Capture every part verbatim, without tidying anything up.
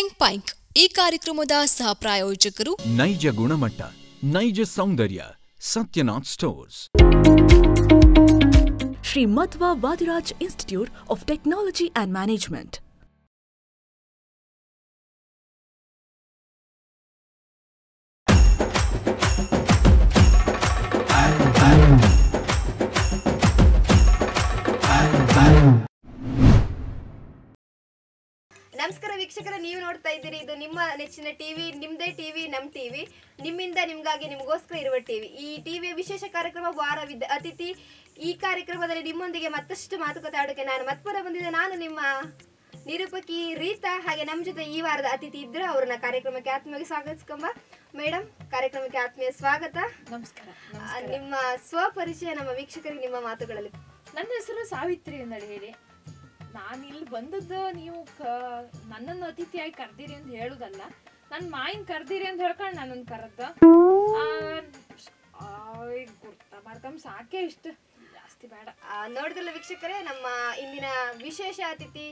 Tank ಪೈಂಕ್ ಈ ಕಾರ್ಯಕ್ರಮದ ಸಹ ಪ್ರಾಯೋಜಕರು ನೈಜ ಗುಣಮಟ್ಟ, ನೈಜ ಸೌಂದರ್ಯ, Satyanath stores. Shri Madhva Vadiraj Institute of Technology and Management. ನಮಸ್ಕಾರ ವೀಕ್ಷಕರ, ನೀವು ನೋಡ್ತಾ ಇದ್ದೀರಿ ಇದು ನಿಮ್ಮ ನೆಚ್ಚಿನ ಟಿವಿ, ನಿಮ್ಮದೇ ಟಿವಿ ನಮ್ಮ ಟಿವಿ, ನಿಮ್ಮಿಂದ ನಿಮಗಾಗಿ ನಿಮಗೋಸ್ಕರ ಇರುವ ಟಿವಿ. ಈ ಟಿವಿಯ ವಿಶೇಷ ಕಾರ್ಯಕ್ರಮ ವಾರವಿದ್ದ ಅತಿಥಿ. ಈ ಕಾರ್ಯಕ್ರಮದಲ್ಲಿ ನಿಮ್ಮೊಂದಿಗೆ ಮತ್ತಷ್ಟು ಮಾತುಕತೆ ಆಡೋಕೆ ನಾನು ಮತ್ತೆ ಬಂದಿದ್ದೆ. ನಾನು ನಿಮ್ಮ ನಿರೂಪಕಿ ರೀತಾ, ಹಾಗೆ ನಮ್ಮ ಜೊತೆ ಈ ವಾರದ ಅತಿಥಿ ಇದ್ದರು. ಅವ್ರನ್ನ ಕಾರ್ಯಕ್ರಮಕ್ಕೆ ಆತ್ಮೀಯವಾಗಿ ಸ್ವಾಗತಿಸ್ಕೊಂಬ. ಮೇಡಮ್, ಕಾರ್ಯಕ್ರಮಕ್ಕೆ ಆತ್ಮೀಯ ಸ್ವಾಗತ. ನಮಸ್ಕಾರ. ನಿಮ್ಮ ಸ್ವಪರಿಚಯ ನಮ್ಮ ವೀಕ್ಷಕರಿಗೆ ನಿಮ್ಮ ಮಾತುಗಳಲ್ಲಿ. ನನ್ನ ಹೆಸರು ಸಾವಿತ್ರಿ ಅಂತ ಹೇಳಿ. ನಾನು ಇಲ್ಲಿ ಬಂದದ್ದು ನೀವು ಕ ನನ್ನನ್ನು ಅತಿಥಿಯಾಗಿ ಕರೆದಿರಿ ಅಂತ ಹೇಳುದಲ್ಲ, ನನ್ನ ಮಾಯಿನ ಕರೆದಿರಿ ಅಂತ ಹೇಳ್ಕೊಂಡು ನನ್ನನ್ನು ಕರೆದ ಗುರ್ತ ಮಾಡ್ಕೊಂಡ್ ಸಾಕೆ, ಇಷ್ಟು ಜಾಸ್ತಿ ಬೇಡ. ನೋಡಿದ್ರಲ್ಲ ವೀಕ್ಷಕರೇ, ನಮ್ಮ ಇಂದಿನ ವಿಶೇಷ ಅತಿಥಿ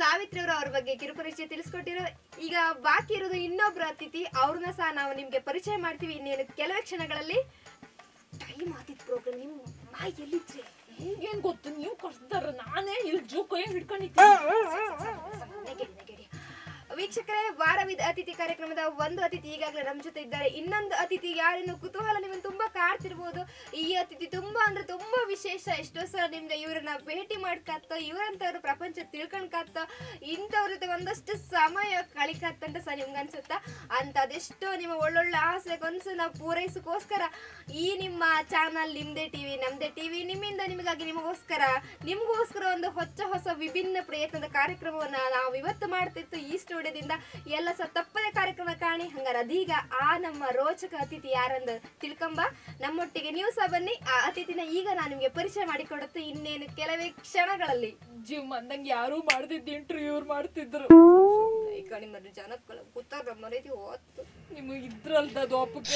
ಸಾವಿತ್ರಿ ಅವರು, ಅವ್ರ ಬಗ್ಗೆ ಕಿರುಪರಿಚಯ ತಿಳಿಸ್ಕೊಟ್ಟಿರೋ. ಈಗ ಬಾಕಿ ಇರೋದು ಇನ್ನೊಬ್ರು ಅತಿಥಿ, ಅವ್ರನ್ನ ಸಹ ನಾವು ನಿಮ್ಗೆ ಪರಿಚಯ ಮಾಡ್ತೀವಿ ಇನ್ನೇನು ಕೆಲವೇ ಕ್ಷಣಗಳಲ್ಲಿ. ಟೈಮ್ ಆತಿತ್ತು ಪ್ರೋಗ್ರಾಮ್, ನೀವು ಮಾಯಿ ಎಲ್ಲಿದ್ರಿ ಈಗೇನ್ ಗೊತ್ತು, ನೀವು ಕರ್ಸ್ದಾರ, ನಾನೇ ಇಲ್ಲಿ ಜೂ ಕೈ ಹಿಡ್ಕೊಂಡಿದ್ದೀನಿ. ವೀಕ್ಷಕರೇ, ವಾರವಿದ ಅತಿಥಿ ಕಾರ್ಯಕ್ರಮದ ಒಂದು ಅತಿಥಿ ಈಗಾಗಲೇ ನಮ್ಮ ಜೊತೆ ಇದ್ದಾರೆ. ಇನ್ನೊಂದು ಅತಿಥಿ ಯಾರನ್ನು ಕುತೂಹಲ ನಿಮ್ಮನ್ನು ತುಂಬಾ ಕಾಡ್ತಿರ್ಬೋದು. ಈ ಅತಿಥಿ ತುಂಬಾ ಅಂದ್ರೆ ತುಂಬಾ ವಿಶೇಷ. ಎಷ್ಟೋ ಸಲ ನಿಮ್ಗೆ ಇವ್ರನ್ನ ಭೇಟಿ ಮಾಡ್ಕಾತ, ಇವರಂತವ್ರು ಪ್ರಪಂಚ ತಿಳ್ಕೊಂಡ್ಕಾತ, ಇಂಥವ್ರ ಜೊತೆ ಒಂದಷ್ಟು ಸಮಯ ಕಳಿಕಾತಂತ ಸಹ ನಿಮ್ಗೆ ಅನ್ಸುತ್ತಾ? ಅಂತದೆಷ್ಟೋ ನಿಮ್ಮ ಒಳ್ಳೊಳ್ಳೆ ಆಸೆ ಕನಸನ್ನ ಪೂರೈಸೋಕೋಸ್ಕರ ಈ ನಿಮ್ಮ ಚಾನಲ್ ನಿಮ್ದೇ ಟಿವಿ ನಮ್ದೇ ಟಿವಿ, ನಿಮ್ಮಿಂದ ನಿಮಗಾಗಿ ನಿಮಗೋಸ್ಕರ ನಿಮಗೋಸ್ಕರ ಒಂದು ಹೊಚ್ಚ ಹೊಸ ವಿಭಿನ್ನ ಪ್ರಯತ್ನದ ಕಾರ್ಯಕ್ರಮವನ್ನ ನಾವು ಇವತ್ತು ಮಾಡ್ತಿತ್ತು ಈ ಸ್ಟುಡಿಯೋ ಎಲ್ಲ ಸಹ ತಪ್ಪದ ಕಾರ್ಯಕ್ರಮ ಕಾಣಿ. ಹಂಗಾರ ಅದೀಗ ಆ ನಮ್ಮ ರೋಚಕ ಅತಿಥಿ ಯಾರಂದ ತಿಳ್ಕೊಂಬ. ನಮ್ಮೊಟ್ಟಿಗೆ ನೀವು ಸಹ ಬನ್ನಿ. ಆ ಅತಿಥಿನ ಈಗ ನಾನು ನಿಮ್ಗೆ ಪರಿಚಯ ಮಾಡಿಕೊಡುತ್ತೆ ಇನ್ನೇನು ಕೆಲವೇ ಕ್ಷಣಗಳಲ್ಲಿ. ಜಿಮ್ ಅಂದಂಗೆ ಯಾರು ಮಾಡ್ತಿದ್ದ ಇಂಟರ್ವ್ಯೂ ಮಾಡ್ತಿದ್ರು. ಈಗ ನಿಮ್ಮ ಜನಕ್ಕೆ ಗೊತ್ತಾಗ ಮರೀತಿ ಓದ್ತು ನಿಮಗೆ ಇದ್ರಲ್ದದು ಅಪ್ಪಕ್ಕೆ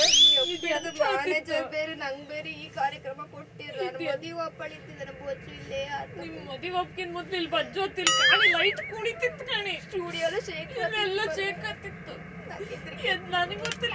ಬೇರೆ ನಂಗೆ ಬೇರೆ ಈ ಕಾರ್ಯಕ್ರಮ ಕೊಟ್ಟಿರ ಮದುವೆ ಅಪ್ಪಳಿತ್ತಿದ್ದ ನಮ್ಮ ಬಚ್ಚು ಇಲ್ಲೇ ನಿಮ್ಮ ಮದುವೆ ಅಪ್ಪಕಿನ ಮೊದಲು ಇಲ್ಲಿ ಬಜ್ಜೋತಿಲ್ಲ ಕಾಣಿ, ಲೈಟ್ ಕುಣಿತಿತ್ತು ಕಾಣಿ, ಸ್ಟುಡಿಯೋದ ಶೇಕ್ ಎಲ್ಲ ಶೇಕ್ ಆಗ್ತಿತ್ತು. ನನಗೆ ಗೊತ್ತಿಲ್ಲ.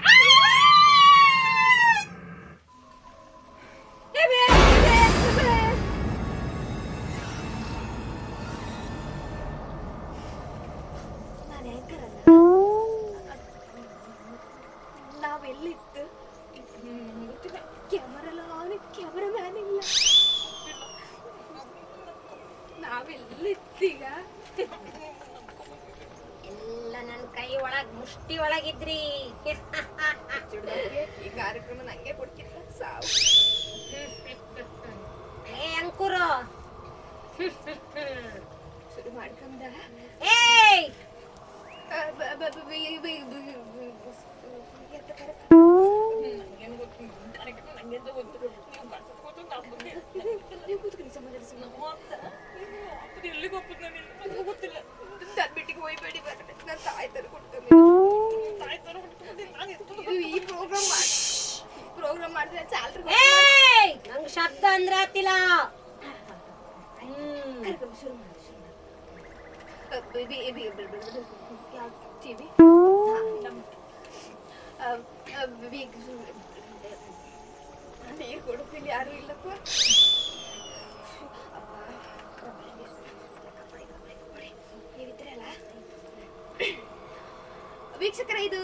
ವೀಕ್ಷಕರ ಇದು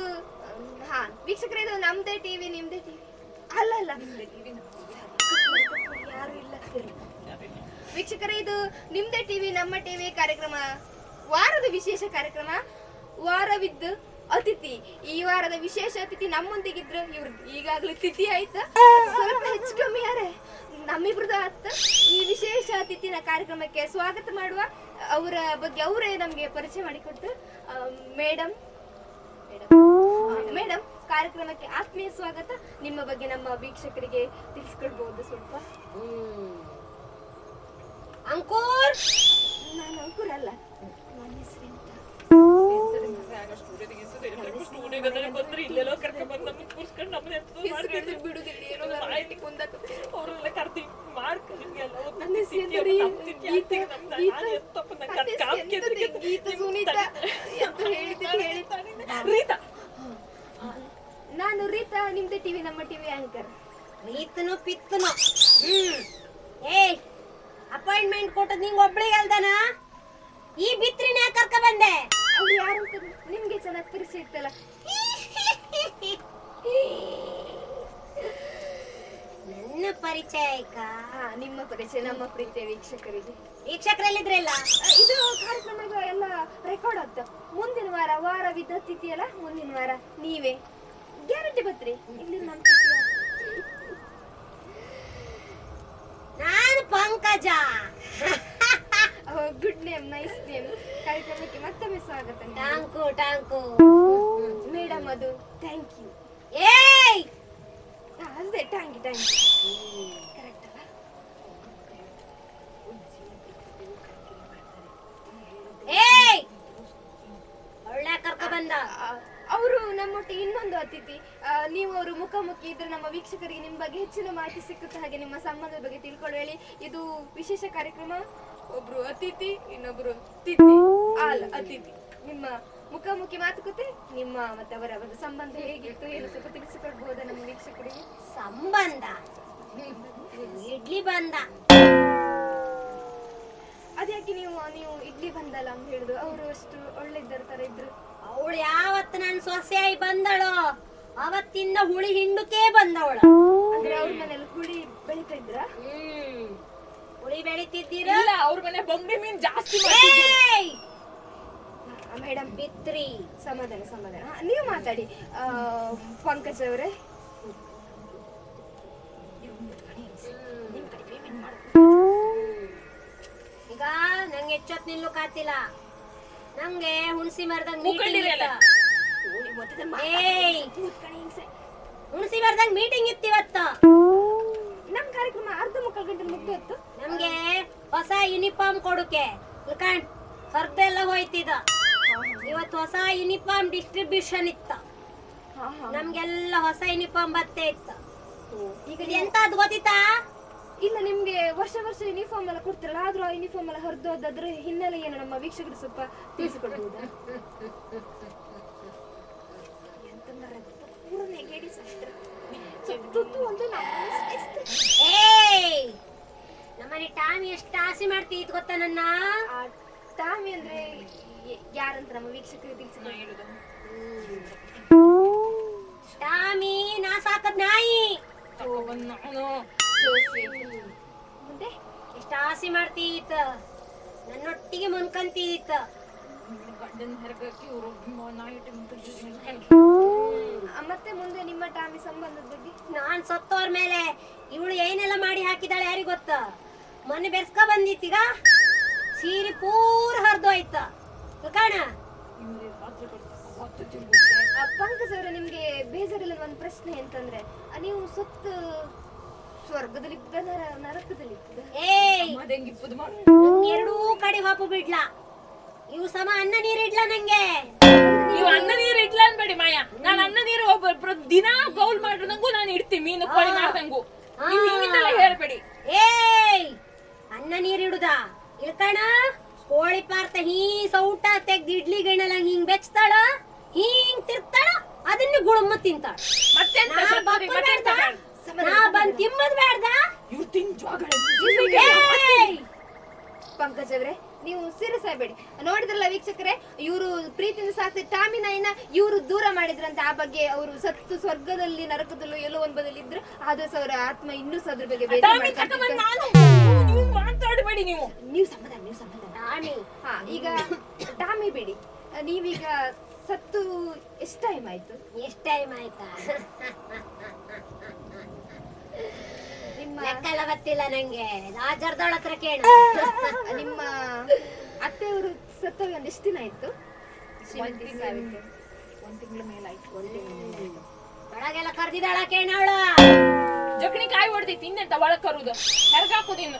ಹಾ ವೀಕ್ಷಕರ ಇದು ನಮ್ದೇ ಟಿವಿ ನಿಮ್ದೇ ಟಿವಿ ಅಲ್ಲ ಅಲ್ಲ ನಿಮ್ದೇ ಟಿವಿ ಯಾರು ಇಲ್ಲ. ವೀಕ್ಷಕರ ಇದು ನಿಮ್ದೇ ಟಿವಿ ನಮ್ಮ ಟಿವಿ ಕಾರ್ಯಕ್ರಮ, ವಾರದ ವಿಶೇಷ ಕಾರ್ಯಕ್ರಮ ವಾರವಿದ್ದು ಅತಿಥಿ. ಈ ವಾರದ ವಿಶೇಷ ಅತಿಥಿ ನಮ್ಮೊಂದಿಗಿದ್ರು. ಇವ್ರ ಈಗಾಗಲೇ ತಿಥಿ ಆಯ್ತು, ಸ್ವಲ್ಪ ಹೆಚ್ಚು ಕಮ್ಮಿ ಯಾರೇ ನಮ್ಮಿಬ್ರದ್ದು ಆಯ್ತು. ಈ ವಿಶೇಷ ಅತಿಥಿನ ಕಾರ್ಯಕ್ರಮಕ್ಕೆ ಸ್ವಾಗತ ಮಾಡುವ. ಅವರ ಬಗ್ಗೆ ಅವರೇ ನಮಗೆ ಪರಿಚಯ ಮಾಡಿಕೊಟ್ಟು ಮೇಡಮ್ ಮೇಡಮ್ ಕಾರ್ಯಕ್ರಮಕ್ಕೆ ಆತ್ಮೀಯ ಸ್ವಾಗತ. ನಿಮ್ಮ ಬಗ್ಗೆ ನಮ್ಮ ವೀಕ್ಷಕರಿಗೆ ತಿಳಿಸ್ಕೊಡ್ಬಹುದು ಸ್ವಲ್ಪ? ಅಂಕುರ್. ನಾನು ಅಂಕುರ್ ಅಲ್ಲ, ನನ್ನ ಹೆಸರು ಎಂತ ಬಿಡುದಿಲ್ಲ. ನಾನು ರೀತಾ ನಿಮ್ದೇ ಟಿವಿ ನಮ್ಮ ಟಿವಿ ಆಂಕರ್ ನೀತನು ಪಿತ್ತನು ಹ್ಮ್ ಏಯ್ ಅಪಾಯಿಂಟ್ಮೆಂಟ್ ಕೊಟ್ಟದ್ ನಿಂಗೆ ಒಬ್ಳಿಗೆ ಅಲ್ದಾನ ಈ ಬಿತ್ರಿನ ಕರ್ಕ ಬಂದೆ ಅವ್ರು ಯಾರು ಅಂತ ನಿಮ್ಗೆ ಚೆನ್ನಾಗಿ ಪರಿಚಯ ಇತ್ತಲ್ಲ ನನ್ನ ಪರಿಚಯ ಈಗ ನಿಮ್ಮ ಪರಿಚಯ ನಮ್ಮ ಪರಿಚಯ ವೀಕ್ಷಕರಿಗೆ ವೀಕ್ಷಕರಲ್ಲಿದ್ರಲ್ಲ ಇದು ಕಾರ್ಯಕ್ರಮಗಳು ಎಲ್ಲ ರೆಕಾರ್ಡ್ ಆಗ್ತವೆ ಮುಂದಿನ ವಾರ ವಾರ ವಿದ್ಯಾರ್ಥಿತಿಯಲ್ಲ ಮುಂದಿನ ವಾರ ನೀವೇ ಗ್ಯಾರಂಟಿ ಬತ್ರಿ ಇಲ್ಲಿ ನಮ್ಮ ನಾನು Pankaja good name nice name ಕಾರ್ಯಕ್ರಮಕ್ಕೆ ಮತ್ತೊಮ್ಮೆ ಸ್ವಾಗತ thank you thank you madam ಅದು ಥ್ಯಾಂಕ್ ಯು ಏಯ್ ಅದೇ thank you thank you correct ಅಲ್ಲ ಏಯ್ ಒಳ್ಳೆ ಕರ್ಕ ಬಂದ ಅವರು ನಮ್ಮೊಟ್ಟಿಗೆ ಇನ್ನೊಂದು ಅತಿಥಿ ನೀವು ಅವರು ಮುಖಾಮುಖಿ ಇದ್ರೆ ನಮ್ಮ ವೀಕ್ಷಕರಿಗೆ ನಿಮ್ಮ ಬಗ್ಗೆ ಹೆಚ್ಚಿನ ಮಾಹಿತಿ ಸಿಕ್ಕುತ್ತೆ ಹಾಗೆ ನಿಮ್ಮ ಸಂಬಂಧದ ಬಗ್ಗೆ ತಿಳ್ಕೊಳ್ಳಿ ಇದು ವಿಶೇಷ ಕಾರ್ಯಕ್ರಮ ಒಬ್ರು ಅತಿಥಿ ಇನ್ನೊಬ್ರು ತಿಥಿ ಆಲ್ ಅತಿಥಿ ನಿಮ್ಮ ಮುಖಾಮುಖಿ ಮಾತುಕತೆ ನಿಮ್ಮ ಮತ್ತೆ ಅವರ ಒಂದು ಸಂಬಂಧ ಹೇಗಿತ್ತು ಏನು ಸ್ವಲ್ಪ ತಿಳಿಸಿಕೊಡ್ಬೋದಾ ನಮ್ಮ ವೀಕ್ಷಕರಿಗೆ ಸಂಬಂಧ ಇಡ್ಲಿ ಬಂದ ಅದ್ಯಾಕೆ ನೀವು ನೀವು ಇಡ್ಲಿ ಬಂದಲ್ಲ ಅಂತ ಹೇಳಿದ್ರು ಅವರು ಅಷ್ಟು ಒಳ್ಳೆದರ ತರ ಇದ್ರು ಅವಳು ಯಾವತ್ತು ನನ್ನ ಸೊಸೆಯಾಗಿ ಬಂದಳೋ ಅವತ್ತಿಂದ ಹುಳಿ ಹಿಂಡಕ್ಕೆ ಬಂದವಳ ಅಂದ್ರೆ ಅವ್ರ ಮನೇಲಿ ಹುಳಿ ಬೆಳಿತಾ ಇದ್ರ ಹ್ಮ್ ಹುಳಿ ಬೆಳಿತಿದ್ದೀರಾ ಇಲ್ಲ ಅವ್ರ ಮನೆ ಬಂಗ್ಡಿ ಮೀನ್ ಜಾಸ್ತಿ ಮಾಡ್ತಿದ್ರು ಮೇಡಮ್ ಬಿತ್ರಿ ಸಮಾಧಾನ ಸಮಾಧಾನ ನೀವು ಮಾತಾಡಿ ಪಂಕಜ್ ಅವರೇ ಈಗ ನಂಗೆ ಹೆಚ್ಚೊತ್ ನಿಲ್ಲುಕ್ ಆತಿಲ್ಲ ನಮ್ಗೆ ಹುಣಸಿ ಮರದಂಗ್ ಹುಣಸಿ ಮರದಂಗ್ ಮೀಟಿಂಗ್ ಇತ್ತಿವತ್ತ ನಮ್ ಕಾರ್ಯಕ್ರಮ ಅರ್ಧ ಮುಕ್ಕಾಲ್ ಗಂಟೆ ಮುಗ್ದಿತ್ತು ನಮ್ಗೆ ಹೊಸ ಯೂನಿಫಾರ್ಮ್ ಕೊಡುಕೆ ಕರ್ದ ಎಲ್ಲ ಹೋಯ್ತಿದ ಇವತ್ತು ಹೊಸ ಯೂನಿಫಾರ್ಮ್ ಡಿಸ್ಟ್ರಿಬ್ಯೂಷನ್ ಇತ್ತ ನಮ್ಗೆಲ್ಲ ಹೊಸ ಯೂನಿಫಾರ್ಮ್ ಬತ್ತೆ ಇತ್ತ ಈಗ ಎಂತ ಅದು ಗೊತ್ತಿತ್ತಾ ಇಲ್ಲ ನಿಮ್ಗೆ ವರ್ಷ ವರ್ಷ ಯೂನಿಫಾರ್ಮ್ ಎಲ್ಲ ಕೊಡ್ತಿರಲ್ಲ ಆದ್ರೂ ಆ ಯೂನಿಫಾರ್ಮ್ ಎಲ್ಲ ಹರಿದೋದ್ರ ಹಿನ್ನೆಲೆ ಏನು ನಮ್ಮ ವೀಕ್ಷಕರು ಸ್ವಲ್ಪ ತಿಳಿಸಿಕೊಡ್ಬೋದಾ ನಮ್ಮನೆ ಟಾಮಿ ಎಷ್ಟು ಆಸೆ ಮಾಡ್ತೀವಿ ಇದು ಗೊತ್ತಾ ನನ್ನ ಟಾಮಿ ಅಂದ್ರೆ ಯಾರಂತ ನಮ್ಮ ವೀಕ್ಷಕರು ತಿಳಿಸಿಕೊಂಡು ಹೇಳುದು ಟಾಮಿ ನಾ ಸಾಕದ್ ನಾಯಿ ಮುಂದೆ ಎಷ್ಟ ಆಸೆ ಮಾಡ್ತೀತ ನನ್ನೊಟ್ಟಿಗೆ ಮುನ್ಕಂತೀತ ಮತ್ತೆ ಮುಂದೆ ನಿಮ್ಮ ಟಾಮಿ ಸಂಬಂಧದ ಬಗ್ಗೆ ನಾನ್ ಸತ್ತೋರ್ ಮೇಲೆ ಇವಳು ಏನೆಲ್ಲ ಮಾಡಿ ಹಾಕಿದಾಳೆ ಯಾರಿಗ ಗೊತ್ತ ಮೊನ್ನೆ ಬೆರ್ಸ್ಕ ಬಂದಿತ್ತೀಗ ಸೀರೆ ಪೂರ್ ಹರಿದೋಯ್ತ ಕಾಣ ಪಂಕಜ್ ಅವರ ನಿಮ್ಗೆ ಬೇಜಾರಿಲ್ಲ ಒಂದ್ ಪ್ರಶ್ನೆ ಅಂತಂದ್ರೆ ನೀವು ಸುತ್ತ ಸ್ವರ್ಗದಲ್ಲಿ ನರಕದಲ್ಲಿ ಎರಡೂ ಕಡೆ ಹಾಪು ಬಿಡ್ಲಾ ಇವು ಸಮ ಅನ್ನ ನೀರು ಇಡ್ಲಾ ನಂಗೆ ನೀವು ಅನ್ನ ನೀರು ಇಡ್ಲಾ ಅನ್ಬೇಡಿ ಮಾಯಾ ನಾನು ಅನ್ನ ನೀರು ಒಬ್ಬೊಬ್ರು ದಿನ ಬೌಲ್ ಮಾಡಿದಂಗೂ ನಾನು ಇಡ್ತೀನಿ ಮೀನು ಕೋಳಿ ಮಾಡ್ದಂಗು ನೀವಿಂದಲೇ ಹೇಳ್ಬೇಡಿ ಏಯ್ ಅನ್ನ ನೀರು ಇಡುದ ಇಳ್ಕಣ ಕೋಳಿ ಪಾರ್ತ ಹೀ ಸೌಟ ತೆಗ್ದು ಇಡ್ಲಿ ಗಿಣ್ಣಲ್ಲ ಹಿಂಗ್ ಬೆಚ್ತಾಳ ಹಿಂಗ್ ತಿರ್ತಾಳ ಅದನ್ನ ಗುಳುಮ್ಮ ತಿಂತಾಳ ಮತ್ತೆ ನಾ ಬಂದ್ ತಿಂಬದ್ ಬೇಡ್ದ ಪಂಕಜ್ ಅವ್ರೆ ನೀವು ಸೀರಿಯಸ್ ಆಗ್ಬೇಡಿ ನೋಡಿದ್ರಲ್ಲ ವೀಕ್ಷಕರೇ ಇವರು ಪ್ರೀತಿಯಿಂದ ಸಾಕ್ತ ಟಾಮಿ ನಾಯಿನ ಇವರು ದೂರ ಮಾಡಿದ್ರಂತೆ ಆ ಬಗ್ಗೆ ಅವರು ಸತ್ತು ಸ್ವರ್ಗದಲ್ಲಿ ನರಕದಲ್ಲೂ ಎಲ್ಲೋ ಒಂದ್ ಬದಲಿ ಇದ್ರು ಆದ್ರೆ ಅವರ ಆತ್ಮ ಇನ್ನೂ ಸದ್ರ ಬಗ್ಗೆ ಮಾತಾಡಬೇಡಿ ನೀವು ನೀವು ಸಮಾಧಾನ ನೀವು ಸಮಾಧಾನ ಹಾ ಈಗ ಟಾಮಿ ಬಿಡಿ ನೀವೀಗ ಸತ್ತು ಎಷ್ಟ್ ಟೈಮ್ ಆಯ್ತು ಎಷ್ಟ್ ಟೈಮ್ ಆಯ್ತಾ ನಿಮ್ಮ ಲೆಕ್ಕಲ್ಲ ಗೊತ್ತಿಲ್ಲ ನಂಗೆ ರಾಜರ್ದವಳ ಹತ್ರ ಕೇಳ ನಿಮ್ಮ ಅತ್ತೆಯವರು ಸತ್ತೋಗಿ ಒಂದ್ ಎಷ್ಟು ದಿನ ಆಯ್ತು ಶ್ರೀಮಂತಿ ಸಾವಿಗೆ ಒಂದ್ ತಿಂಗಳ ಮೇಲೆ ಆಯ್ತು ಒಂದ್ ತಿಂಗಳ ಒಳಗೆಲ್ಲ ಕರ್ದಿದಾಳ ಕೇಣವಳ ಜಕ್ನಿ ಕಾಯಿ ಹೊಡೆದೈತಿ ಇನ್ನೆಂತ ಒಳಗ್ ಕರುದು ಹೆರ್ಗಾಕುದಿನ್ನು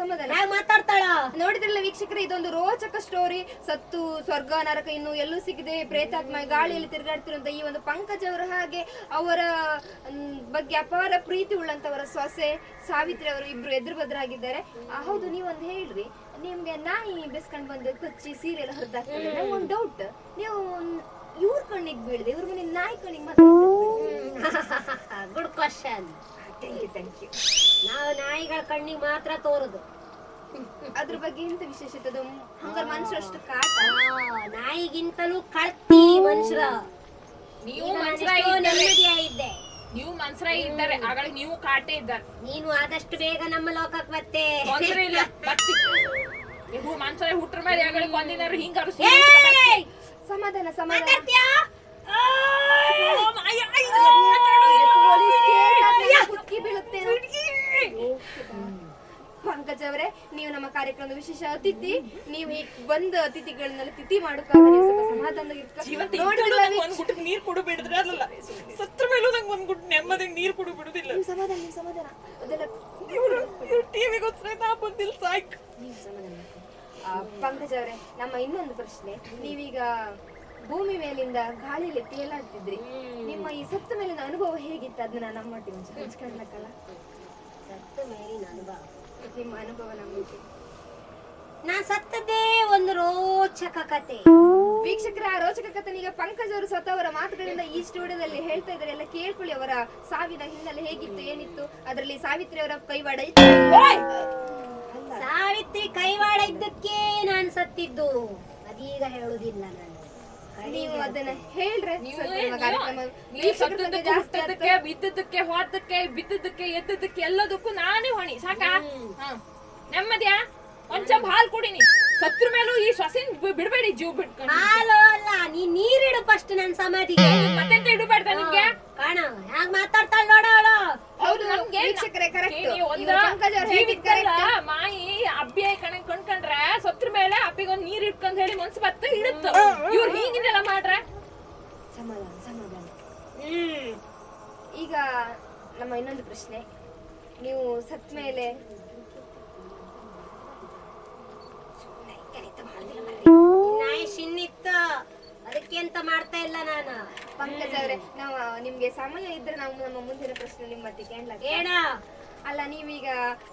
ಸಮಾಧಾನ ನಾನು ಮಾತಾಡ್ತಾಳ. ನೋಡಿದ್ರಲ್ಲ ವೀಕ್ಷಕರೇ, ಇದೊಂದು ರೋಚಕ ಸ್ಟೋರಿ. ಸತ್ತು ಸ್ವರ್ಗ ನರಕ ಇನ್ನು ಎಲ್ಲೂ ಸಿಗದೆ ಪ್ರೇತಾತ್ಮ ಗಾಳಿಯಲ್ಲಿ ತಿರುಗಾಡ್ತಿರುವಂತ ಈ ಒಂದು ಪಂಕಜ್ ಅವರ ಹಾಗೆ ಅವರ ಬಗ್ಗೆ ಅಪಾರ ಪ್ರೀತಿ ಉಳ್ಳಂತವರ ಸೊಸೆ ಸಾವಿತ್ರಿ ಅವರು ಇಬ್ರು ಎದುರು ಬದ್ರಾಗಿದ್ದಾರೆ. ಹೌದು, ನೀವೊಂದು ಹೇಳ್ರಿ, ನಿಮ್ಗೆ ನಾಯಿ ಬೆಸ್ಕೊಂಡ್ ಬಂದು ಕಚ್ಚಿ ಸೀರೆ ಎಲ್ಲ ಹೊರದಾಕ್ತಾರೆ, ನಂಗೊಂದು ಡೌಟ್, ನೀವು ಇವ್ರ ಕಣ್ಣಿಗೆ ಬೀಳದೆ ಇವ್ರ ಮನೆ ನಾಯಿ ಕಣ್ಣಿಗೆ ಮಾತ್ರ? Good question, thank you. ನಾವು ನಾಯಿಗಳ ಕಣ್ಣಿಗೆ ಮಾತ್ರ ತೋರುದು, ಅದ್ರ ಬಗ್ಗೆ ಎಂತ ವಿಶೇಷತೆ ಅದು? ಹಂಗಾರೆ ಮನುಷ್ಯರು ಅಷ್ಟು ಕಾಟ, ನಾಯಿಗಿಂತಲೂ ಕಳ್ತಿ ಮನುಷ್ಯರ. ನೀವು ನೆಮ್ಮದಿಯಾಗಿದ್ದೆ, ನೀವು ಮನ್ಸರ ಇದ್ದಾರೆ, ಆಗ ನೀವು ಕಾಟೆ ಇದ್ದಾರೆ. ನೀನು ಆದಷ್ಟು ಬೇಗ ನಮ್ಮ ಲೋಕಕ್ಕೆ ಮತ್ತೆ ಮನ್ಸರ ಹುಟ್ಟ್ರ ಮೇಲೆ ಒಂದಿನ ಹಿಂಗ ಸಮಾಧಾನ ಸಮಾಧಾನ ಬೀಳುತ್ತೆ. ಪಂಕಜ್ ಅವರೇ, ನೀವು ನಮ್ಮ ಕಾರ್ಯಕ್ರಮದ ವಿಶೇಷ ಅತಿಥಿ, ನೀವು ಈ ಬಂದ ಅತಿಥಿಗಳನ್ನೆಲ್ಲ ತಿಥಿ ಮಾಡೋಕ್ಕಾಗಲಿ, ಸ್ವಲ್ಪ ಸಮಾಧಾನ. ನೀರ್ ಕುಡು ಬಿಡದ್ರೆ ಅಲ್ಲ, ಸತ್ರ ಮೇಲೂ ನಂಗೆ ಒಂದ್ ಗುಡ್ ನೆಮ್ಮದಿ ನೀರ್ ಕುಡು ಬಿಡುದಿಲ್ಲ. ಸಮಾಧಾನ ಸಮಾಧಾನ, ಟಿವಿಗೋಸ್ಕರ ನಾ ಬಂದಿಲ್ಲ ಸಾಕು. ನೀವು ಸಮಾಧಾನ. ಪಂಕಜ್ ಅವರೇ, ನಮ್ಮ ಇನ್ನೊಂದು ಪ್ರಶ್ನೆ, ನೀವೀಗ ಭೂಮಿ ಮೇಲಿಂದ ಗಾಳಿಯಲ್ಲಿ ತೇಲಾಡ್ತಿದ್ರಿ, ನಿಮ್ಮ ಈ ಸತ್ತ ಮೇಲಿನ ಅನುಭವ ಹೇಗಿತ್ತು? ಅದನ್ನ ನಮ್ಮ ಒಟ್ಟಿಗೆ ಹಂಚ್ಕೊಳ್ಳೋಕ್ಕಲ್ಲ. ಸತ್ತ ಮೇಲಿನ ಅನುಭವ, ನಿಮ್ಮ ಅನುಭವ ನಮಗೆ. ನಾ ಸತ್ತದೇ ಒಂದು ರೋಚಕ ಕತೆ. ವೀಕ್ಷಕರ, ಆ ರೋಚಕ ಕಥೆನೀಗ ಪಂಕಜ್ ಅವರು ಸ್ವತಃ ಅವರ ಮಾತುಗಳಿಂದ ಈ ಸ್ಟುಡಿಯೋದಲ್ಲಿ ಹೇಳ್ತಾ ಇದ್ದಾರೆ, ಎಲ್ಲ ಕೇಳ್ಕೊಳ್ಳಿ. ಅವರ ಸಾವಿನ ಹಿನ್ನೆಲೆ ಹೇಗಿತ್ತು, ಏನಿತ್ತು, ಅದರಲ್ಲಿ ಸಾವಿತ್ರಿ ಅವರ ಕೈವಾಡ ಇತ್ತು. ಸಾವಿತ್ರಿ ಕೈವಾಡ ಇದ್ದಕ್ಕೆ ನಾನು ಸತ್ತಿದ್ದು, ಅದೀಗ ಹೇಳುವುದಿಲ್ಲ ನಾನು. ನೀವು ಅದನ್ನ ಹೇಳ್ರೆ ಬಿದ್ದದಕ್ಕೆ ಹೋದಕ್ಕೆ ಬಿದ್ದದಕ್ಕೆ ಎದ್ದದಕ್ಕೆ ಎಲ್ಲದಕ್ಕೂ ನಾನೇ ಹೊಣಿ. ಸಾಕಾ, ನೆಮ್ಮದಿಯ ಒಂದ್ ಚಂಪ್ ಹಾಲು ಕುಡಿನಿ, ಸತ್ರ ಮೇಲೂ ಈ ಸೊಸಿನ ಬಿಡಬೇಡಿ. ಜೀವ ಬಿಟ್ಕೊಂಡು ಹಾಲು ಅಲ್ಲ, ನೀ ನೀರಿಡು ಫಸ್ಟ್ ನನ್ನ ಸಮಾಧಿಗೆ, ಮತ್ತೆ ಇಡಬೇಡ್ದ ನಿಮ್ಗೆ ಕಾಣ. ಯಾಕೆ ಮಾತಾಡ್ತಾಳ ನೋಡೋಣ. ಹೌದು, ನಮ್ಗೆ ಮಾಯಿ ಅಬ್ಬಿಯ ಕಣ ಕೊಂಡ್ಕೊಂಡ್ರೆ ಸತ್ರ ಮೇಲೆ ಅಬ್ಬಿಗೊಂದು ನೀರ್ ಇಟ್ಕೊಂಡ್ ಹೇಳಿ ಮನ್ಸು ಬತ್ತ ಇಡುತ್ತ. ಇವ್ರು ಹೀಗಿದೆಲ್ಲ ಮಾಡ್ರೆ ಸಮಾಧಾನ ಸಮಾಧಾನ. ಹ್ಮ್ ಈಗ ನಮ್ಮ ಇನ್ನೊಂದು ಪ್ರಶ್ನೆ, ನೀವು ಸತ್ ಮೇಲೆ ನಾಯಿ ಶಿನ್ನಿತ್ತ, ಅದಕ್ಕೆ ಅಂತ ಮಾಡ್ತಾ ಇಲ್ಲ ನಾನು. ಪಂಕಜ್ ಅವ್ರೆ, ನಾವು ನಿಮ್ಗೆ ಸಮಯ ಇದ್ರೆ ನಾವು ನಮ್ಮ ಮುಂದಿನ ಪ್ರಶ್ನೆ ನಿಮ್ಮ ಹತ್ತಿಗೆ ಹೇಳ. ಅಲ್ಲ, ನೀವೀಗ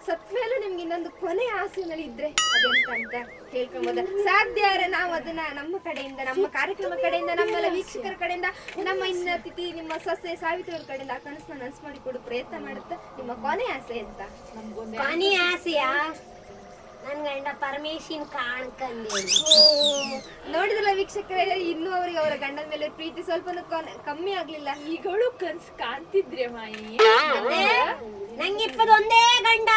ಸತ್ ಮೇಲೂ ನಿಮ್ಗೆ ಇನ್ನೊಂದು ಕೊನೆ ಆಸೆನಲ್ಲಿ ಇದ್ರೆ ಅದೆಂತ ಅಂತ ಹೇಳ್ಕೊಬೋದ? ಸಾಧ್ಯ ಆದ್ರೆ ನಾವು ಅದನ್ನ ನಮ್ಮ ಕಡೆಯಿಂದ, ನಮ್ಮ ಕಾರ್ಯಕ್ರಮ ಕಡೆಯಿಂದ, ನಮ್ಮೆಲ್ಲ ವೀಕ್ಷಕರ ಕಡೆಯಿಂದ, ನಮ್ಮ ಇನ್ನ ತಿಥಿ ನಿಮ್ಮ ಸೊಸೆ ಸಾವಿತ್ರಿ ಅವ್ರ ಕಡೆಯಿಂದ ಆ ಕನಸನ್ನ ನನಸು ಮಾಡಿ ಕೊಡೋ ಪ್ರಯತ್ನ ಮಾಡುತ್ತ. ನಿಮ್ಮ ಕೊನೆ ಆಸೆ ಅಂತ? ಕೊನೆ ಆಸೆಯಾ, ನನ್ ಗಂಡ ಪರಮೇಶಿನ್ ಕಾಣ್ಕಂದಿ. ನೋಡಿದ್ರಲ್ಲ ವೀಕ್ಷಕರೇ, ಇನ್ನೂ ಅವ್ರಿಗೆ ಅವರ ಗಂಡನ ಮೇಲೆ ಪ್ರೀತಿ ಸ್ವಲ್ಪ ಕಮ್ಮಿ ಆಗ್ಲಿಲ್ಲ. ಈಗಳು ಕನ್ಸ್ ಕಾಣ್ತಿದ್ರೆ ಮಾಯಿ, ನಂಗೆ ಇಪ್ಪದೊಂದೇ ಗಂಡ,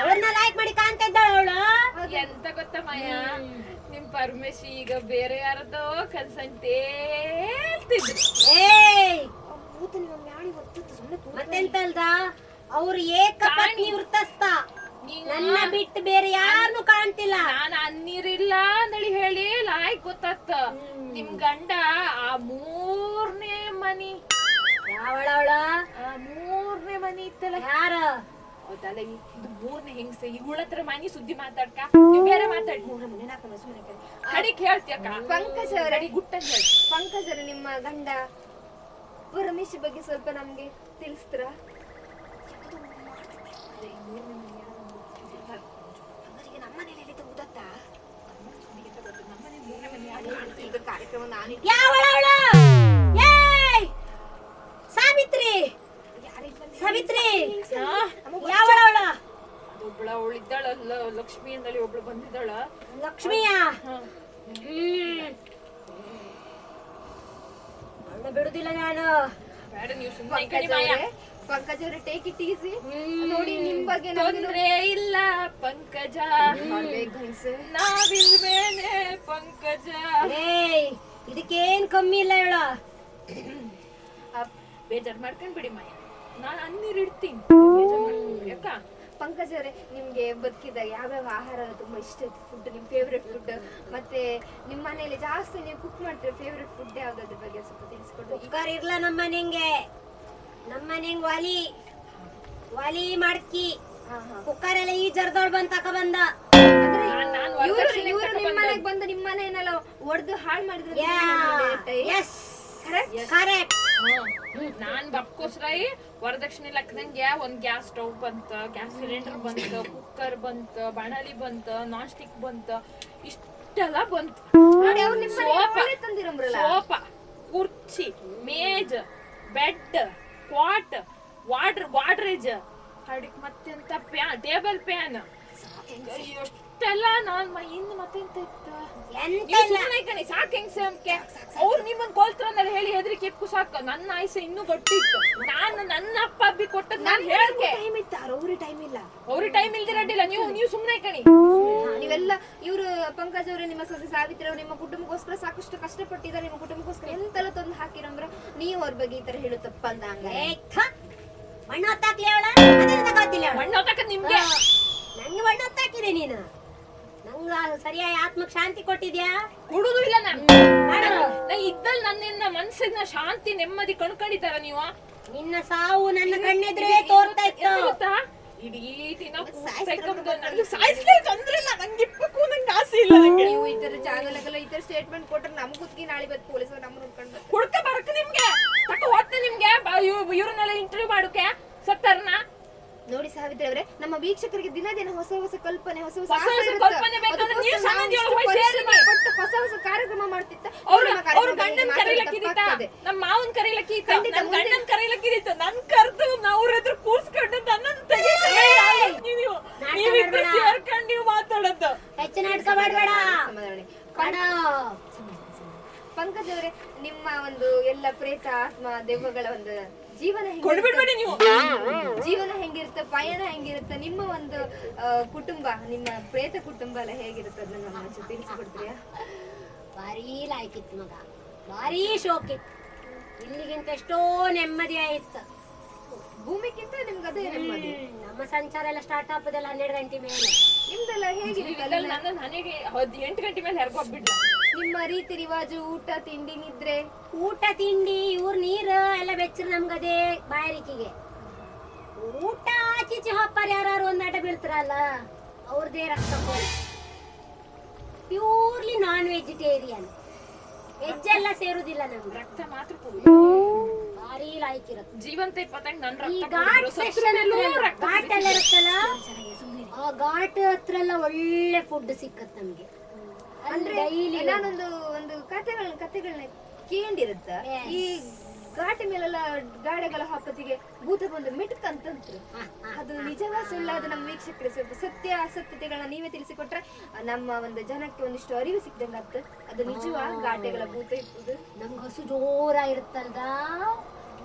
ಅವಳನ್ನ ಲೈಕ್ ಮಾಡಿ ಕಾಣ್ತಾ ಇದ್ದಾಳ ಅವಳು. ಎಂತ ಗೊತ್ತ ಮಾಯ, ನಿಮ್ ಪರಮೇಶಿ ಈಗ ಬೇರೆ ಯಾರದೋ ಕನ್ಸಂತೇ ಮತ್ತೆಂತಲ್ದ, ಅವ್ರು ಏಕ ಪತ್ನಿ ವೃತಸ್ಥ, ನನ್ನ ಬಿಟ್ಟು ಬೇರೆ ಯಾರು ಕಾಣ್ತಿಲ್ಲ. ನಾನು ಅನ್ನಿರಿಲ್ಲ ಅಂದೇಳಿ ಹೇಳಿ ಲಾಯ್ಕ್ ಗೊತ್ತತ್ತ. ನಿಮ್ ಗಂಡ ಆ ಮೂರನೇ ಮನಿ, ಯಾವಳವಳ ಆ ಮೂರನೇ ಮನಿ ಇತ್ತಲ್ಲ, ಯಾರ ಹೌದಲ್ಲ ಇದು ಮೂರನೇ ಹೆಂಗಸ, ಇವಳತ್ರ ಮನಿ ಸುದ್ದಿ ಮಾತಾಡ್ಕ, ನೀವು ಬೇರೆ ಮಾತಾಡಿ. ಮೂರನೇ ಮನೆ ನಾಲ್ಕನೇ ಸುಮ್ಮನೆ ಅಡಿಗೆ ಹೇಳ್ತೀಯಕ್ಕ. ಪಂಕಜ್ ಅವರ ಅಡಿ ಗುಟ್ಟ ಹೇಳಿ. ಪಂಕಜ್ ಅವರು, ನಿಮ್ಮ ಗಂಡ ಪರಮೇಶ್ ಬಗ್ಗೆ ಸ್ವಲ್ಪ ನಮ್ಗೆ ತಿಳಿಸ್ತೀರಾ? ಸಾವಿತ್ರಿ ಸಾವಿತ್ರಿ ಯಾವಳವಳಿದ್ದಾಳ? ಲಕ್ಷ್ಮಿ ಅಂದಲ್ಲಿ ಒಬ್ಳು ಬಂದಿದ್ದಾಳ. ಲಕ್ಷ್ಮಿಯ ಬಿಡುದಿಲ್ಲ ನಾನು. ಪಂಕಜ್ ಅವ್ರೆ, ಟೇಕ್ ಇಟ್ ಈಸಿ. ನೋಡಿ, ನಿಮ್ ಬಗ್ಗೆ ತೊಂದ್ರೆ ಇಲ್ಲ ಪಂಕಜ, ನಾವಿಲ್ವೇನೆ ಪಂಕಜ, ಇದಕ್ಕೇನ್ ಕಮ್ಮಿ ಇಲ್ಲ ಹೇಳ. ಬೇಜಾರ್ ಮಾಡ್ಕೊಂಡ್ಬಿಡಿ ಮಾಯ, ನಾನು ಅನ್ನೀರಿಡ್ತೀನಿ, ಬೇಜಾರ್ ಮಾಡ್ಕೊಂಡ್ಬಿಡಿ ಅಕ್ಕ. पंकज अवरे निम्गे बदकिदाग याव्याव आहार तुम्बा इष्ट फुड निम फेवरेट फुड मत्ते निम मनेयल्लि जास्ति नीवु कुक माड्तिरो फेवरेट फुड याव्दु अದ್ರ ಬಗ್ಗೆ ಸ್ವಲ್ಪ ತಿಳಿಸಿಕೊಡಿ ಉಪಕಾರ ಇರಲ್ಲ ನಮ್ಮ ಮನೆಗೆ ನಮ್ಮ ಮನೆಗೆ ವಾಲಿ ವಾಲಿ ಮಾಡ್ಕಿ ಕುಕ್ಕರ್ ಅಲ್ಲಿ ಈ ಜರ್ದೋಳ್ ಬಂತ ತಕ ಬಂದ ಅಂದ್ರೆ ಇವರು ಇವರು ನಿಮ್ಮ ಮನೆಗೆ ಬಂದು ನಿಮ್ಮ ಮನೆಯನಲ್ಲ ಒಡೆದು ಹಾಳು ಮಾಡಿದ್ರು ಯೆಸ್ ಕರೆಕ್ಟ್ ಕರೆಕ್ಟ್ ನಾನು ಬಬ್ಕೋಸ್ರಾಯಿ ವರದಕ್ಷಿಣೆ ಲಕ್ಕದಂಗೆ ಒಂದು ಗ್ಯಾಸ್ ಸ್ಟೌವ್ ಬಂತು ಗ್ಯಾಸ್ ಸಿಲಿಂಡರ್ ಬಂತು ಕುಕ್ಕರ್ ಬಂತು ಬಾಣಲಿ ಬಂತು ನಾನ್ ಸ್ಟಿಕ್ ಬಂತು ಇಷ್ಟೆಲ್ಲ ಬಂತು ನೋಡಿ ಅವರು ನಿಮ್ಮ ಮನೆಗೆ ತಂದಿರಂಬ್ರಲ್ಲ ಸೋಫಾ ಕುರ್ಚಿ ಮೇಜ್ ಬೆಡ್ ಕ್ವಾಟ್ ವಾಟರ್ ವಾಟರೇಜ್ ಅಡಿಕ್ ಮತ್ತೆಂತ ಪ್ಯಾನ್ ಟೇಬಲ್ ಪ್ಯಾನ್ ಇಷ್ಟೆಲ್ಲ ನಾನು ಮೈಯಿಂದ ಮತ್ತೆಂತ ಇತ್ತು ಕಣಿ ಸಾಕು ಹೆಂಗ್ ಸೇಮ್ಕೆ ಅವ್ರು ನಿಮ್ಮನ್ ಕೋಲ್ತರನ್ನೆಲ್ಲ ಹೇಳಿ ಹೆದರಿಕೆ ಇಪ್ಪು ಸಾಕು ನನ್ನ ಆಯ್ಸೆ ಇನ್ನೂ ಗೊತ್ತಿತ್ತು ನಾನು ನನ್ನ ಅಪ್ಪ ಅಬ್ಬಿ ಕೊಟ್ಟದ್ ನಾನು ಹೇಳ್ಕೆ ಟೈಮ್ ಇತ್ತು ಅವ್ರಿಗೆ ಟೈಮ್ ಇಲ್ಲ ಅವ್ರಿಗೆ ಟೈಮ್ ಇಲ್ದಿರ ಅಡ್ಡಿಲ್ಲ ನೀವು ನೀವು ಸುಮ್ಮನೆ ಕಣಿ ನೀವೆಲ್ಲ ಇವರು ಪಂಕಜ್ ಅವ್ರೆ ನಿಮ್ಮ ಸೊಸೆ ಸಾವಿತ್ರಿ ಅವ್ರು ನಿಮ್ಮ ಕುಟುಂಬಕ್ಕೋಸ್ಕರ ಸಾಕಷ್ಟು ಕಷ್ಟಪಟ್ಟಿದ್ದಾರೆ ನಿಮ್ಮ ಕುಟುಂಬಕ್ಕೋಸ್ಕರ ಎಂತೆಲ್ಲ ತಂದು ಹಾಕಿರಂದ್ರೆ ನೀವು ಅವ್ರ ಬಗ್ಗೆ ಈ ತರ ಹೇಳು ತಪ್ಪ ಅಂದ ಹಂಗ ಮಣ್ಣು ಹೊತ್ತಾಕ್ಲಿ ಅವಳ ಅದನ್ನ ಗೊತ್ತಿಲ್ಲ ಮಣ್ಣು ಹೊತ್ತಾಕ ನಿಮ್ಗೆ ನಂಗೆ ಮಣ್ಣು ಹೊತ್ತಾಕಿದೆ ನೀನು ನಂಗೆ ಸರಿಯಾಗಿ ಆತ್ಮಕ್ಕೆ ಶಾಂತಿ ಕೊಟ್ಟಿದ್ಯಾ ಕೊಡುದು ಇಲ್ಲ ನಾನು ನಾ ಇದ್ದಲ್ಲಿ ನನ್ನಿಂದ ಮನಸ್ಸಿನ ಶಾಂತಿ ನೆಮ್ಮದಿ ಕಣ್ಕೊಂಡಿದ್ದಾರ ನೀವು ನಿನ್ನ ಸಾವು ನನ್ನ ಕಣ್ಣೆದ್ರೆ ತೋರ್ತಾ ಇತ್ತು ಗೊತ್ತಾ ಇಡೀ ದಿನ ಸಾಯಿಸ್ಲೇ ತೊಂದ್ರೆ ಇಲ್ಲ ನಂಗೆ ಇಪ್ಪಕ್ಕೂ ನಂಗೆ ಆಸೆ ಇಲ್ಲ ನಂಗೆ ನೀವು ಈ ಥರ ಜಾಗಲಾಗಲ್ಲ ಈ ಥರ ಸ್ಟೇಟ್ಮೆಂಟ್ ಕೊಟ್ರೆ ನಮ್ಗೆ ಕುತ್ಗಿ ನಾಳೆ ಬಂದು ಪೊಲೀಸರು ನಮ್ಮ ನೋಡ್ಕೊಂಡು ಹುಡ್ಕ ಬರಕ ನಿಮ್ಗೆ ತಕ್ಕ ಹೋಗ್ತಾ ನಿಮ್ಗೆ ಇವ್ರನ್ನೆಲ್ಲ ಇಂಟರ್ವ್ಯೂ ಮಾಡೋಕೆ ಸತ್ತಾರನಾ ನೋಡಿ ಸಾವಿತ್ರಿ ಅವರೇ ನಮ್ಮ ವೀಕ್ಷಕರಿಗೆ ದಿನ ದಿನ ಹೊಸ ಹೊಸ ಕಲ್ಪನೆ ಹೊಸ ಹೊಸ ಕಲ್ಪನೆ ಬೇಕಂದ್ರೆ ನೀವು ಸಮಾಜದೊಳಗೆ ಹೋಗಿ ಶೇರ್ ಮಾಡಿ ಹೊಸ ಹೊಸ ಕಾರ್ಯಕ್ರಮ ಮಾಡ್ತಿದ್ದ ಅವರು ಅವರ ಗಣ್ಣನ ಕರೆಯಲಕ್ಕಿದಿತ್ತಾ ನಮ್ಮ ಮಾವನ ಕರೆಯಲಕ್ಕಿದಿತ್ತಾ ನಮ್ಮ ಗಣ್ಣನ ಕರೆಯಲಕ್ಕಿದಿತ್ತಾ ನನ್ನ ಕರೆದು ನವರೆದ್ರು ಕೂರ್ಸ್ಕೊಂಡು ನನ್ನನ್ನು ತೆಗಿತಾರೆ ನೀವು ನೀವು ಇಬ್ರು ಸೇರ್ಕೊಂಡು ನೀವು ಮಾತಾಡೋದು ಹೆಚ್ಚು ನಾಟಕ ಮಾಡಬೇಡ ಸಮಾಧಾನ ಕಣ ಪಂಕಜ್ ಅವರೇ ನಿಮ್ಮ ಒಂದು ಎಲ್ಲ ಪ್ರೇತ ಆತ್ಮ ದೆವ್ವಗಳ ಒಂದು ಜೀವನ ಕೊಡ್ಬಿಡ್ಬೇಡಿ ನೀವು ಜೀವನ ಹೆಂಗಿರುತ್ತೆ ಪಯಣ ಹೆಂಗಿರುತ್ತೆ ನಿಮ್ಮ ಒಂದು ಕುಟುಂಬ ನಿಮ್ಮ ಪ್ರೇತ ಕುಟುಂಬ ಎಲ್ಲ ಹೇಗಿರುತ್ತೆ ಅದನ್ನ ನಮ್ಮ ಜೊತೆ ತಿಳಿಸ್ಕೊಡ್ತೀರಾ ಭಾರಿ ಲಾಯ್ಕಿತ್ತು ಮಗ ಭಾರಿ ಶೋಕಿತ್ತು ಇಲ್ಲಿಗಿಂತ ಎಷ್ಟೋ ನೆಮ್ಮದಿ ಆಯ್ತು ಭೂಮಿಗಿಂತ ನಿಮ್ಗೆ ಅದೇ ನೆಮ್ಮದಿ ನಮ್ಮ ಸಂಚಾರ ಎಲ್ಲ ಸ್ಟಾರ್ಟ್ ಆಗೋದೆಲ್ಲ ಹನ್ನೆರಡು ಗಂಟೆ ಮೇಲೆ ನಿಮ್ದೆಲ್ಲ ಹೇಗಿರುತ್ತೆ ನನ್ನ ನನಗೆ ಎಂಟು ಗಂಟೆ ಮೇಲೆ ಹರ್ಕೋಗ್ಬಿಟ್ಟು ನಿಮ್ಮ ರೀತಿ ರಿವಾಜು ಊಟ ತಿಂಡಿ ನಿದ್ರೆ ಊಟ ತಿಂಡಿ ಇವ್ರ ನೀರು ಎಲ್ಲ ಬೆಚ್ಚರು ನಮ್ಗದೇ ಬಾಯಾರಿಕೆಗೆ ಊಟ ಆಚೀಚೆ ಹಬ್ಬ ಯಾರು ಒಂದಾಟ ಬೀಳ್ತಾರಲ್ಲ ಅವ್ರದೇ ರಕ್ತ ಪ್ಯೂರ್ಲಿ ನಾನ್ ವೆಜಿಟೇರಿಯನ್ ವೆಜ್ ಎಲ್ಲ ಸೇರುದಿಲ್ಲ ನಮ್ಗೆ ರಕ್ತ ಮಾತ್ರ ಭಾರಿ ಲಾಯ್ಕಿರುತ್ತೆ ಜೀವಂತ ಘಾಟ್ ಎಲ್ಲ ಇರುತ್ತಲ್ಲ ಆ ಘಾಟ್ ಹತ್ರ ಎಲ್ಲ ಒಳ್ಳೆ ಫುಡ್ ಸಿಕ್ಕತ್ ನಮ್ಗೆ ಅಂದ್ರೆ ನಾನೊಂದು ಒಂದು ಕಥೆಗಳ ಕಥೆಗಳನ್ನ ಕೇಳಿರುತ್ತ ಈ ಘಾಟಿ ಮೇಲೆಲ್ಲ ಗಾಡೆಗಳ ಹಾಕತಿಗೆ ಭೂತ ಬಂದು ಮಿಟ್ಕ್ ಅಂತಂತ್ರು ಅದು ನಿಜವಾ ಸುಳ್ಳ ಅದು ನಮ್ಮ ವೀಕ್ಷಕರು ಸ್ವಲ್ಪ ಸತ್ಯ ಅಸತ್ಯತೆಗಳನ್ನ ನೀವೇ ತಿಳಿಸಿಕೊಟ್ರೆ ನಮ್ಮ ಒಂದು ಜನಕ್ಕೆ ಒಂದಿಷ್ಟು ಅರಿವು ಸಿಕ್ದಂಗ ಆಗ್ತದೆ ಅದು ನಿಜವಾ ಗಾಟೆಗಳ ಭೂತ ಇರ್ತದೆ ನಮ್ಗೆ ಹಸು ಜೋರಾಗಿರುತ್ತಲ್ದ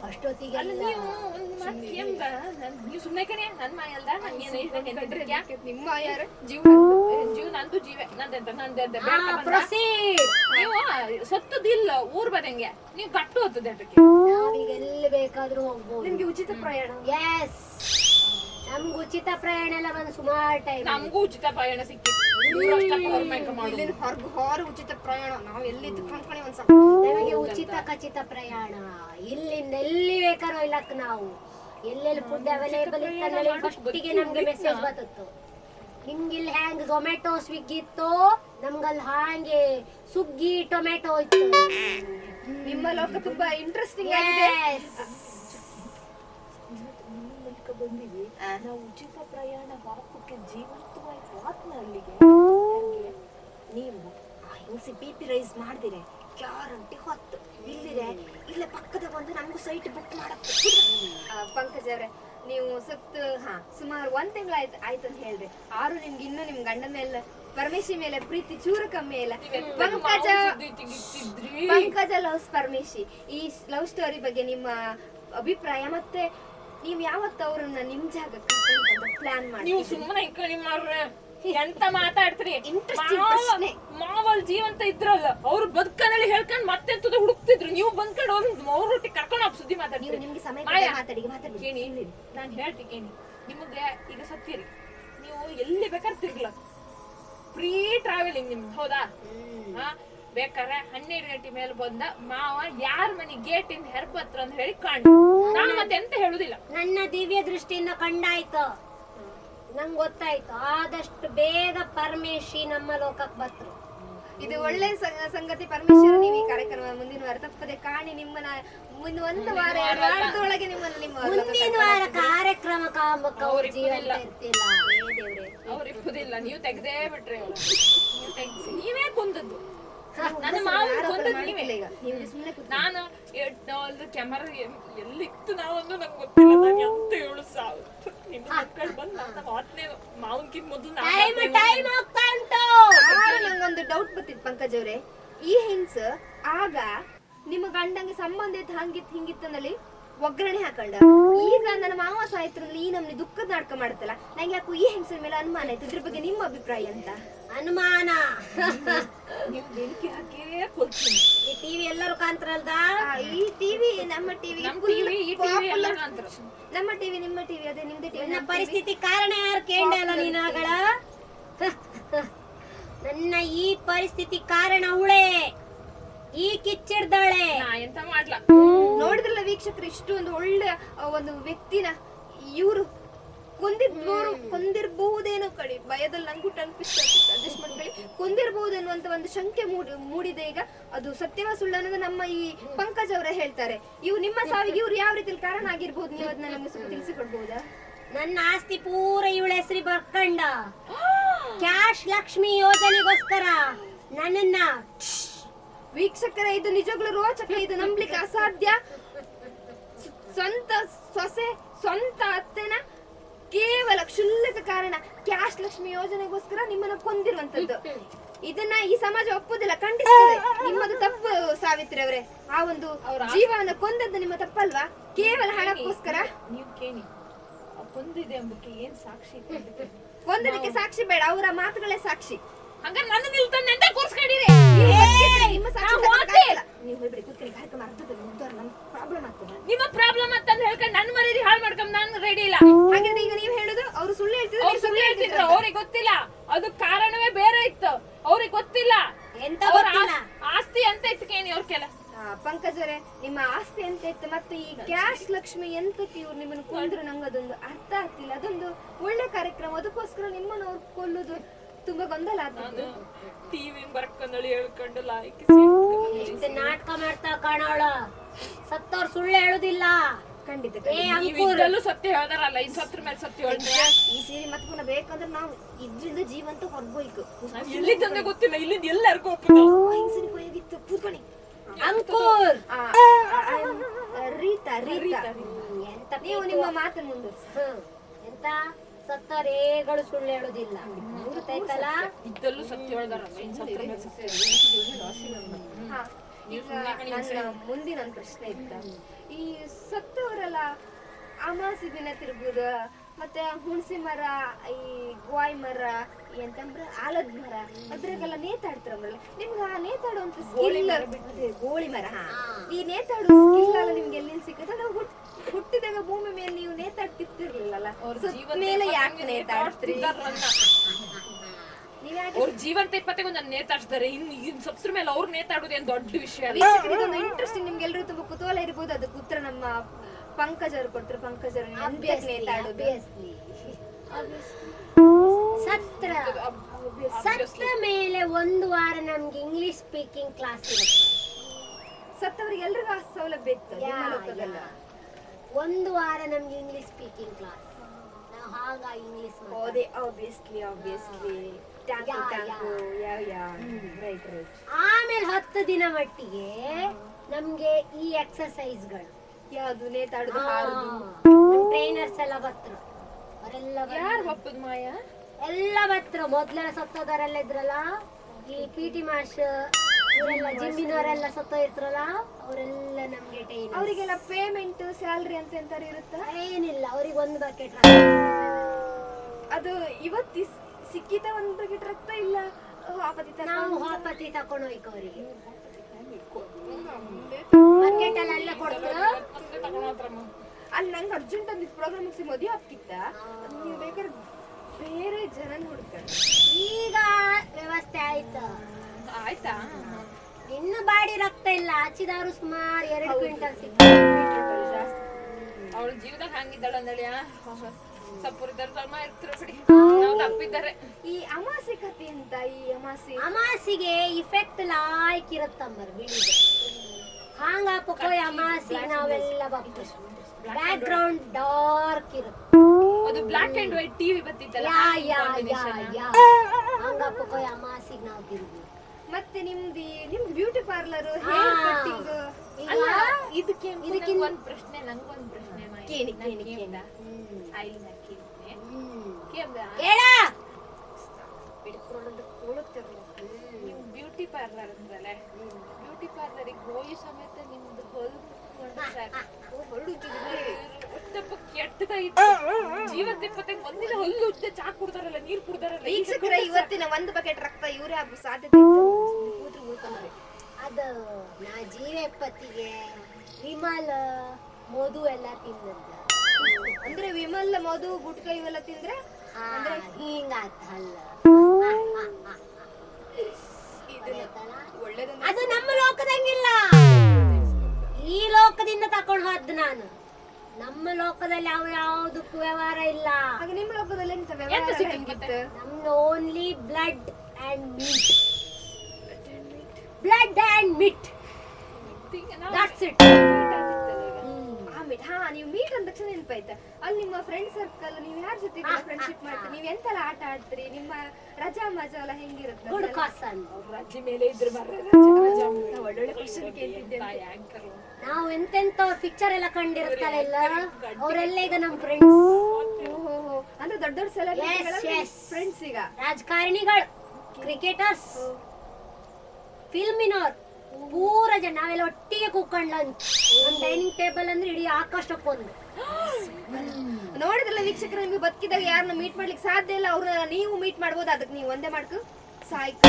ಅಷ್ಟೊತ್ತಿಗೆ ನೀವು ಸುಮ್ಮನೆ ಕಣೆ ನನ್ನ ಮಾಯಲ್ದ ನನಗೇನು ನಿಮ್ಮ ಮಾಯಾರ ಜೀವ ಜೀವ ನಂದು ಜೀವ ನಂದಂತ ನಂದಂತ ನೀವು ಸತ್ತದಿಲ್ಲ ಊರ್ ಬದಂಗೆ ನೀವು ಕಟ್ಟು ಹೋಗ್ತದೆ ಅದಕ್ಕೆ ನಾವೀಗ ಎಲ್ಲಿ ಬೇಕಾದ್ರೂ ಹೋಗ್ಬೋದು ನಿಮ್ಗೆ ಉಚಿತ ಪ್ರಯಾಣ ಎಸ್ ನಮ್ಗೆ ಉಚಿತ ಪ್ರಯಾಣ ಎಲ್ಲ ಬಂದು ಸುಮಾರು ಟೈಮ್ ನಮಗೂ ಉಚಿತ ಪ್ರಯಾಣ ಸಿಕ್ಕಿತ್ತು ಇಲ್ಲಿನ ಹೊರಗೆ ಹೊರ ಉಚಿತ ಪ್ರಯಾಣ ನಾವು ಎಲ್ಲಿದ್ದು ಕಂಡ್ಕೊಂಡೆ ಒಂದ್ಸಲ ನಮಗೆ ಉಚಿತ ಖಚಿತ ಪ್ರಯಾಣ ಇಲ್ಲಿಂದ ಎಲ್ಲಿ ಬೇಕಾರೋ ಇಲ್ಲಕ್ಕೆ ನಾವು ಎಲ್ಲೆಲ್ಲಿ ಫುಡ್ ಅವೈಲೇಬಲ್ ಇತ್ತಿಗೆ ನಮ್ಗೆ ಮೆಸೇಜ್ ಬರ್ತತ್ತು ನಿಮ್ಗೆ ಇಲ್ಲಿ ಹ್ಯಾಂಗ್ ಝೊಮ್ಯಾಟೊ ಸ್ವಿಗ್ಗಿ ಇತ್ತು ನಮ್ಗಲ್ಲಿ ಹಾಂಗೆ ಸುಗ್ಗಿ ಟೊಮ್ಯಾಟೊ ಇತ್ತು ನಿಮ್ಮ ಲೋಕ ತುಂಬಾ ಇಂಟ್ರೆಸ್ಟಿಂಗ್ ಆಗಿದೆ ಬಂದಿವಿ ನಾವು ಉಚಿತ ಪ್ರಯಾಣ ವಾಪಕ್ಕೆ ಜೀವಂತವಾಗಿ ವಾತ್ನ ಅಲ್ಲಿಗೆ ನೀವು ಆ ಹಿಂಸೆ ಬಿ ಪಿ ರೈಸ್ ಮಾಡಿದಿರಿ ಗ್ಯಾರಂಟಿ ಹೊತ್ತು ಇಲ್ಲಿದೆ ಇಲ್ಲ ಪಕ್ಕದಾಗ ಒಂದು ನಮಗೂ ಸೈಟ್ ಬುಕ್ ಮಾಡಕ್ಕೆ ಪಂಕಜ್ ಅವರೇ ನೀವು ಸತ್ತು ಹಾ ಸುಮಾರು ಒಂದು ತಿಂಗಳು ಆಯ್ತು ಆಯ್ತು ಅಂತ ಹೇಳಿದೆ ಆರು ನಿಮ್ಗೆ ಇನ್ನೂ ನಿಮ್ ಗಂಡನ ಮೇಲೆ ಪರಮೇಶಿ ಮೇಲೆ ಪ್ರೀತಿ ಚೂರು ಕಮ್ಮಿ ಇಲ್ಲ ಪಂಕಜ ಪಂಕಜ ಲವ್ಸ್ ಪರಮೇಶಿ ಈ ಲವ್ ಸ್ಟೋರಿ ಬಗ್ಗೆ ನಿಮ್ಮ ಅಭಿಪ್ರಾಯ ಮತ್ತೆ ನೀವ್ ಯಾವತ್ತ ಅವ್ರನ್ನ ನಿಮ್ ಜಾಗಕ್ಕೆ ಪ್ಲಾನ್ ಮಾಡಿ ನೀವು ಸುಮ್ಮನೆ ಇಕ್ಕಿ ಮಾಡ್ರೆ ಎಂತ ಮಾತಾಡ್ತೀರಿ ಮಾವಲ್ ಜೀವಂತ ಇದ್ರಲ್ಲ ಅವ್ರು ಬದುಕನಲ್ಲಿ ಹೇಳ್ಕೊಂಡು ಮತ್ತೆ ಹುಡುಕ್ತಿದ್ರು ನೀವು ಬಂದ್ಕೊಂಡು ಅವ್ರನ್ನ ಅವ್ರ ಒಟ್ಟಿಗೆ ಕರ್ಕೊಂಡು ಹೋಗಿ ಸುದ್ದಿ ಮಾತಾಡ್ತೀರಿ ನಿಮ್ಗೆ ಸಮಯ ಮಾತಾಡಿ ಮಾತಾಡಿ ನಾನು ಹೇಳ್ತೀನಿ ನಿಮಗೆ ಈಗ ಸತ್ತೀರಿ, ನೀವು ಎಲ್ಲಿ ಬೇಕಾದ್ರೆ ತಿರ್ಗ್ಲ, ಫ್ರೀ ಟ್ರಾವೆಲಿಂಗ್ ನಿಮ್ದು, ಹೌದಾ? ಹಾ, ಬೇಕಾದ್ರೆ ಹನ್ನೆರಡು ಗಂಟೆ ಮೇಲೆ ಬಂದ ಮಾವ ಯಾರ ಮನೆ ಗೇಟ್ ಇಂದ ಹೆರ್ಬತ್ರ ಅಂತ ಹೇಳಿ ಕಾಣ. ನಾನು ಮತ್ತೆ ಎಂತ ಹೇಳುದಿಲ್ಲ, ನನ್ನ ದಿವ್ಯ ದೃಷ್ಟಿಯಿಂದ ಕಂಡಾಯ್ತು, ನಂಗೆ ಗೊತ್ತಾಯ್ತು. ಆದಷ್ಟು ಬೇಗ ಪರಮೇಶಿ ನಮ್ಮ ಲೋಕಕ್ಕೆ ಬರ್ತರು, ಇದು ಒಳ್ಳೆ ಸಂಗತಿ. ಪರಮೇಶ್ವರ್, ನೀವು ಈ ಕಾರ್ಯಕ್ರಮ ಮುಂದಿನ ವಾರ ತಪ್ಪದೆ ಕಾಣಿ. ನಿಮ್ಮನ್ನ ಮುಂದಿನ ಒಂದು ವಾರ ಎರಡು ವಾರದೊಳಗೆ ನಿಮ್ಮನ್ನ ನಿಮ್ಮ ಮುಂದಿನ ವಾರ ಕಾರ್ಯಕ್ರಮ ಕಾಮಕ್ಕ ಅವ್ರು ಜೀವನ ಇರ್ತಿಲ್ಲ. ಅವ್ರು ಇಪ್ಪುದಿಲ್ಲ, ನೀವು ತೆಗ್ದೇ ಬಿಟ್ರೆ, ನೀವು ತೆಗ್ಸಿ ನೀವೇ ಕುಂದದ್ದು. ನನ್ನ ಮಾವನ ಕುಂದದ್ದು ನೀವೇ. ಈಗ ನಾನು ಒಂದು ಕ್ಯಾಮರಾ ಎಲ್ಲಿತ್ತು ನಾವೊಂದು ನಂಗೆ ಗೊತ್ತಿಲ್ಲ, ನಾನು ಎಂತ ಹೇಳು ಸಾವು. ನಿಮ್ಮ ಮಕ್ಕಳು ಬಂದು ನನ್ನ ಮಾತನೇ ಮಾವನ್ಕಿಂತ ಮೊದಲು ನಂಗೊಂದು ಡೌಟ್ ಬರ್ತಿತ್ತು ಪಂಕಜ್ ಅವ್ರೆ. ಈ ಹಿಂಗ್ಸ್ ಆಗ ನಿಮ್ಮ ಗಂಡಂಗೆ ಸಂಬಂಧ ಇತ್ತು, ಹಂಗಿತ್ತು ಹಿಂಗಿತ್ತನಲ್ಲಿ ಒಗ್ಗರಣೆ ಹಾಕೊಂಡ, ಈಗ ನನ್ನ ಮಾವ ಸಾಯ್ತ್ರಲ್ಲಿ ಈ ನಮ್ನಿ ದುಃಖದ ನಾಟಕ ಮಾಡ್ತಲ್ಲ, ನಂಗೆ ಯಾಕೋ ಈ ಹೆಂಗ್ಸರ ಮೇಲೆ ಅನುಮಾನ ಆಯ್ತು. ಇದ್ರ ಬಗ್ಗೆ ನಿಮ್ಮ ಅಭಿಪ್ರಾಯ ಅಂತ? ಅನುಮಾನ ನೀವು ಬೆಂಕಿ ಹಾಕಿಯೇ ಕೊಡ್ತೀನಿ. ಈ ಟಿವಿ ಎಲ್ಲರೂ ಕಾಂತರಲ್ದ, ಈ ಟಿವಿ ನಮ್ಮ ಟಿವಿ, ನಮ್ಮ ಟಿವಿ ನಿಮ್ಮ ಟಿವಿ, ಅದೇ ನಿಮ್ದು ಟಿವಿ. ನನ್ನ ಪರಿಸ್ಥಿತಿ ಕಾರಣ ಯಾರು ಕೇಳಲ್ಲ ನೀನಾಗಳ, ನನ್ನ ಈ ಪರಿಸ್ಥಿತಿ ಕಾರಣ ಅವಳೆ, ಈ ಕಿಚ್ಚಿಡ್ದಾಳೆ. ಎಂತ ಮಾಡ್ಲ? ನೋಡಿದ್ರಲ್ಲ ವೀಕ್ಷಕರು, ಇಷ್ಟು ಒಂದು ಒಳ್ಳೆ ಒಂದು ವ್ಯಕ್ತಿನ ಇವ್ರು ಕೊಂದಿರ್ಬೋರು, ಕೊಂದಿರ್ಬಹುದೇನೋ ಕಡೆ ಭಯದಲ್ಲಿ ನಂಗೂ ಟನ್ಪಿಸ್ತಾ ಅಡ್ಜಸ್ಟ್ ಮಾಡ್ಕೊಳ್ಳಿ, ಕೊಂದಿರ್ಬಹುದು ಅನ್ನುವಂತ ಒಂದು ಶಂಕೆ ಮೂಡಿ ಮೂಡಿದೆ ಈಗ. ಅದು ಸತ್ಯವ ಸುಳ್ಳು ಅನ್ನೋದು ನಮ್ಮ ಈ ಪಂಕಜ್ ಅವರೇ ಹೇಳ್ತಾರೆ. ಇವ್ ನಿಮ್ಮ ಸಾವಿಗೆ ಇವ್ರು ಯಾವ ರೀತಿ ಕಾರಣ ಆಗಿರ್ಬೋದು, ನೀವು ಅದನ್ನ ನಮಗೆ ಸ್ವಲ್ಪ ತಿಳಿಸಿಕೊಡ್ಬಹುದಾ? ನನ್ನ ಆಸ್ತಿ ಪೂರ ಇವಳ ಹೆಸರಿ ಬರ್ಕಂಡ, ಕ್ಯಾಶ್ ಲಕ್ಷ್ಮಿ ಯೋಜನೆಗೋಸ್ಕರ ನನ್ನನ್ನ. ವೀಕ್ಷಕರೇ, ಇದು ನಿಜವಾಗ್ಲೂ ರೋಚಕ, ಇದು ನಂಬಲಿಕ್ಕೆ ಅಸಾಧ್ಯ. ಸ್ವಂತ ಸೊಸೆ, ಸ್ವಂತ ಅತ್ತೆನ ಕೇವಲ ಕ್ಷುಲ್ಲಕ ಕಾರಣ ಕ್ಯಾಶ್ ಲಕ್ಷ್ಮಿ ಯೋಜನೆಗೋಸ್ಕರ ನಿಮ್ಮನ್ನ ಕೊಂದಿರುವಂತದ್ದು, ಇದನ್ನ ಈ ಸಮಾಜ ಒಪ್ಪುದಿಲ್ಲ, ಖಂಡಿಸ್ತದೆ. ನಿಮ್ಮದು ತಪ್ಪು ಸಾವಿತ್ರಿ ಅವರೇ, ಆ ಒಂದು ಜೀವನ ಕೊಂದದ್ದು ನಿಮ್ಮ ತಪ್ಪಲ್ವಾ, ಕೇವಲ ಹಣಕ್ಕೋಸ್ಕರ ನೀವು ಕೇಳಿ ಕೊಂದಿದೆ ಎಂಬುದಕ್ಕೆ ಏನ್ ಸಾಕ್ಷಿ? ಕೊಂದದಕ್ಕೆ ಸಾಕ್ಷಿ ಬೇಡ, ಅವರ ಮಾತುಗಳೇ ಸಾಕ್ಷಿ. ಹಂಗಾರೆ ನನ್ನ ನಿಲ್ತಂದೆ ಅಂತ ಕೂರ್ಸ್ಕೊಂಡಿರಿ. ನಿಮ್ಮ ಸಾಕ್ಷಿ ನೀವು ಹೇಳ್ಬಿಡಿ, ಕೂತ್ಕೊಳ್ಳಿ. ಕಾರ್ಯಕ್ರಮ ಅರ್ಥದಲ್ಲಿ ಮುಂದುವರೆ ನನ್ನ ಪ್ರಾಬ್ಲಮ್ ಆಗ್ತದೆ, ನಿಮ್ಮ ಪ್ರಾಬ್ಲಮ್ ಅಂತಂದು ಹೇಳ್ಕೊಂಡು ನನ್ನ ಮರ್ಯಾದೆ ಹಾಳು ಮಾಡ್ಕೊಂಡ್ ನಾನು ರೆಡಿ ಇಲ್ಲ. ಹಾಗಾದ್ರೆ ಈಗ ನೀವು ಹೇಳುದು ಅವ್ರು ಸುಳ್ಳು ಹೇಳ್ತಿದ್ರು, ಅವ್ರು ಸುಳ್ಳು ಹೇಳ್ತಿದ್ರು, ಅವ್ರಿಗೆ ಗೊತ್ತಿಲ್ಲ, ಅದು ಕಾರಣವೇ ಬೇರೆ ಇತ್ತು, ಅವ್ರಿಗೆ ಗೊತ್ತಿಲ್ಲ. ಎಂತ ಆಸ್ತಿ ಅಂತ ಇತ್ತು ಕೇಳಿ ಅವ್ರ ಕೆಲ. ಪಂಕಜ್ ಅವರೇ, ನಿಮ್ಮ ಆಸ್ತಿ ಎಂತ ಇತ್ತು ಮತ್ತು ಈ ಕ್ಯಾಶ್ ಲಕ್ಷ್ಮಿ ಎಂತಕ್ಕೆ ಇವ್ರು ನಿಮ್ಮನ್ನು ಕೊಂಡ್ರು, ನಂಗೆ ಅದೊಂದು ಅರ್ಥ ಆಗ್ತಿಲ್ಲ. ಅದೊಂದು ಒಳ್ಳೆ ಕಾರ್ಯಕ್ರಮ, ಅದಕ್ಕೋಸ್ಕರ ನಿಮ್ಮನ್ನು ಅವ್ರು ಕೊಲ್ಲುದು ತುಂಬಾ ಗೊಂದಲ ಆಗ್ತದೆ. ಟಿವಿ ಬರ್ಕೊಂಡಳು ಹೇಳ್ಕೊಂಡಲ್ಲ, ಇದು ನಾಟಕ ಮಾಡ್ತಾ ಕಾಣೋಳ, ಸತ್ತವ್ರು ಸುಳ್ಳು ಹೇಳುದಿಲ್ಲ. ಖಂಡಿತ ಸತ್ಯ ಹೇಳ್ದಾರಲ್ಲ, ಈ ಸತ್ರ ಮೇಲೆ ಸತ್ಯ ಹೇಳಿದ್ರೆ ಈ ಸೀರೆ ಮತ್ತೆ ಪುನಃ ಬೇಕಂದ್ರೆ ನಾವು ಇದ್ರಿಂದ ಜೀವಂತ ಹೊರಬೇಕು. ಇಲ್ಲಿದ್ದಂದ್ರೆ ಗೊತ್ತಿಲ್ಲ, ಇಲ್ಲಿಂದ ಎಲ್ಲರಿಗೂ ಹಿಂಗ್ಸಿನ ಕೊಯ್ಯಾಗಿತ್ತು. ಕೂತ್ಕೊಳ್ಳಿ. ಅಂಕುರ್, ರೀತಾ ರೀತಾ ನೀವು ನಿಮ್ಮ ಮಾತು ಮುಂದುವರಿಸಿ. ಎಂತ ಸತ್ತರೇಗಳು ಸುಳ್ಳು ಹೇಳುದಿಲ್ಲ, ಗೊತ್ತಾಯ್ತಲ್ಲ? ಇದ್ದಲ್ಲೂ ಸತ್ಯ ಹೇಳ್ದಾರ. ನನ್ನ ಮುಂದಿನ ಪ್ರಶ್ನೆ ಇತ್ತ, ಈ ಸತ್ತವರೆಲ್ಲ ಅಮಾಸಿ ದಿನ ತಿರುಗುದ, ಮತ್ತೆ ಹುಣಸಿ ಮರ, ಈ ಗೋಯ್ ಮರ, ಎಂತಂದ್ರೆ ಆಲದ ಮರ, ಅದ್ರಾಗೆಲ್ಲ ನೇತಾಡ್ತಿರಲ್ಲ ನಿಮ್ಗೆ? ಆ ನೇತಾಡುವಂತ ಸ್ಕಿಲ್ ಬಿಟ್ಟು ಗೋಳಿ ಮರ, ಈ ನೇತಾಡೋ ಸ್ಕಿಲ್ ಎಲ್ಲ ನಿಮ್ಗೆ ಎಲ್ಲಿ ಸಿಕ್ಕದ? ನಾವು ಹುಟ್ ಹುಟ್ಟಿದಾಗ ಭೂಮಿ ಮೇಲೆ ನೀವು ನೇತಾಡ್ತಿರ್ಲಿಲ್ಲಲ್ಲ, ಮೇಲೆ ಯಾಕೆ ನೇತಾಡ್ತೀರಿ? ಅವ್ರ ಜೀವಂತ ಇಪ್ಪತ್ತೊಂದು ನೇತಾಡ್ತಾರೆ, ಇನ್ ಇನ್ ಸಬ್ಸ್ರ ಮೇಲೆ ಅವ್ರು ನೇತಾಡೋದು ಏನ್ ದೊಡ್ಡ ವಿಷಯ. ಇದೊಂದು ಇಂಟ್ರೆಸ್ಟಿಂಗ್, ನಿಮ್ಗೆ ಎಲ್ಲರೂ ತುಂಬಾ ಕುತೂಹಲ ಇರ್ಬೋದು, ಅದಕ್ಕೆ ಉತ್ತರ ನಮ್ಮ ಪಂಕಜ್ ಅವರು ಕೊಟ್ಟರು. ಪಂಕಜ್ ಅವರು ಸತ್ರ ಸತ್ರ ಮೇಲೆ ಒಂದು ವಾರ ನಮ್ಗೆ ಇಂಗ್ಲಿಷ್ ಸ್ಪೀಕಿಂಗ್ ಕ್ಲಾಸ್ ಇರುತ್ತೆ. ಸತ್ತವರಿಗೆ ಎಲ್ರಿಗೂ ಆ ಸೌಲಭ್ಯ ಇತ್ತು, ಒಂದು ವಾರ ನಮ್ಗೆ ಇಂಗ್ಲಿಷ್ ಸ್ಪೀಕಿಂಗ್ ಕ್ಲಾಸ್. ನಾವು ಹಾಗ ಇಂಗ್ಲಿಷ್ ಓದೇ, ಆಬ್ವಿಯಸ್ಲಿ ಆಬ್ವಿಯಸ್ಲಿ ಟ್ಯಾಂಕು ಟ್ಯಾಂಕು ಯಾವ ಯಾವ ರೈಟ್ ರೈಟ್. ಆಮೇಲೆ ಹತ್ತು ದಿನ ಮಟ್ಟಿಗೆ ನಮ್ಗೆ ಈ ಎಕ್ಸರ್ಸೈಸ್ಗಳು ಯಾವುದು ನೇತಾಡುದು, ಟ್ರೈನರ್ಸ್ ಎಲ್ಲ ಬರ್ತರು, ಅವರೆಲ್ಲ ಯಾರು ಒಪ್ಪದ ಮಾಯ ಎಲ್ಲ ಬರ್ತರು. ಮೊದ್ಲ ಸತ್ತೋದವರೆಲ್ಲ ಇದ್ರಲ್ಲ, ಈ ಪಿ ಟಿ ಮಾಸ್ಟರ್ ಇವರೆಲ್ಲ ಜಿಮ್ಮಿನವರೆಲ್ಲ ಸತ್ತೋ ಇರ್ತಾರಲ್ಲ, ಅವರೆಲ್ಲ ನಮ್ಗೆ ಟ್ರೈನ್. ಅವರಿಗೆಲ್ಲ ಪೇಮೆಂಟ್ ಸ್ಯಾಲ್ರಿ ಅಂತ ಎಂತ ಇರುತ್ತ? ಏನಿಲ್ಲ, ಅವ್ರಿಗೆ ಒಂದು ಬಕೆಟ್ ಅದು ಇವತ್ತಿ ಸಿಕ್ಕಿತ, ಒಂದು ಬಕೆಟ್ ರಕ್ತ ಇಲ್ಲ ಹೋಪತಿ, ನಾವು ಹೋಪತಿ ತಕೊಂಡು ಹೋಯ್ಕ ಅವರಿಗೆ ಬಕೆಟ್ ಅಲ್ಲೆಲ್ಲ ಕೊಡ್ತಾರ. And I'm urgent on this program. You make a very general. We got Levastaita. In the body, Rakta, Lachida, Smar, Eric Winter City. All Judah hanging the Landalia. Supporters are my trophy. E. Amasi Katinta, Amasi Amasi effect like Kiratamar. Hang up Amasi background dark. Oh, the black and white T V, but the yeah, yeah, yeah, yeah. Hang up Amasi now. But the beauty parlor, hair cutting. It came in one person and one person. I like it. Beauty parlor. Beauty parlor, go you somewhere in the whole track. Oh, what do you do? You were the whole loot, the Chakuda, and you put the leaks a cry in a one bucket rakta. You have Saturday. Other Najee Patti, Vimala, Modu, and Latindra. Andre Vimala Modu, Gutka, you Latindra? Andre King at Halla. ಅದು ನಮ್ಮ ಲೋಕದಂಗಿಲ್ಲ ಈ ಲೋಕದಿಂದ ತಕೊಂಡು ಹೋದ ನಾನು ನಮ್ಮ ಲೋಕದಲ್ಲಿ ಯಾವ ಯಾವುದಕ್ಕೂ ವ್ಯವಹಾರ ಇಲ್ಲ ಹಾಗೆ ನಿಮ್ಮ ಲೋಕದಲ್ಲಿ ಎಂತ ವ್ಯವಹಾರ ಸಿಕ್ಕಿತ್ತು ನಮ್ಮ only blood and meat blood and meat that's it ಆ ಮೀಟ್ ಹಾ ನೀವು ಮೀಟ್ ಅಂದ ತಕ್ಷಣ ನೆನಪಾಯ್ತಾ ಅಲ್ಲಿ ನಿಮ್ಮ ಫ್ರೆಂಡ್ ಸರ್ಕಲ್ ನೀವು ಯಾರ ಜೊತೆ ಫ್ರೆಂಡ್ಶಿಪ್ ಮಾಡ್ತೀರಿ ನೀವು ಎಂತೆಲ್ಲ ಆಟ ಆಡ್ತೀರಿ ನಿಮ್ಮ ರಜಾ ಮಜಾ ಎಲ್ಲ ಹೆಂಗಿರುತ್ತೆ ಗುಡ್ ಕಾಸನ್ ರಜೆ ಮೇಲೆ ಇದ್ರೆ ಬರ್ರೆ ರಜಾ ಮಜಾ ಒಳ್ಳೊಳ್ಳೆ ಕ್ವಶ್ಚನ್ ಕೇಳ್ತಿದ್ದೆ ಆಂಕರ್ ನಾವು ಎಂತೆಂತ ಪಿಕ್ಚರ್ ಎಲ್ಲ ಕಂಡಿರ್ತಾರೆ ಎಲ್ಲ ಅವರೆಲ್ಲ ಈಗ ನಮ್ಮ ಫ್ರೆಂಡ್ಸ್ ಓಹೋ ಅಂದ್ರೆ ದೊಡ್ಡ ದೊಡ್ಡ ಸೆಲೆಬ್ರಿಟಿಗಳ ಫ್ರೆಂಡ್ಸ್ ಈಗ ರಾಜಕಾರಣಿಗಳು ಕ್ರಿಕೆಟರ್ಸ್ ಫಿಲ್ಮಿನರ್ ಪೂರ ಜನ ನಾವೆಲ್ಲ ಒಟ್ಟಿಗೆ ಕೂತ್ಕೊಂಡು ಲಂಚ್ ನಮ್ಮ ಡೈನಿಂಗ್ ಟೇಬಲ್ ಅಂದ್ರೆ ಇಡೀ ಆಕಾಶಕ್ಕೆ ಒಂದು ನೋಡಿದ್ರಲ್ಲ ವೀಕ್ಷಕರು ನಿಮಗೆ ಬದುಕಿದಾಗ ಯಾರನ್ನ ಮೀಟ್ ಮಾಡ್ಲಿಕ್ಕೆ ಸಾಧ್ಯ ಇಲ್ಲ ಅವ್ರನ್ನ ನೀವು ಮೀಟ್ ಮಾಡಬಹುದು ಅದಕ್ಕೆ ನೀವು ಒಂದೇ ಮಾಡ್ಕು ಸಾಯ್ಕು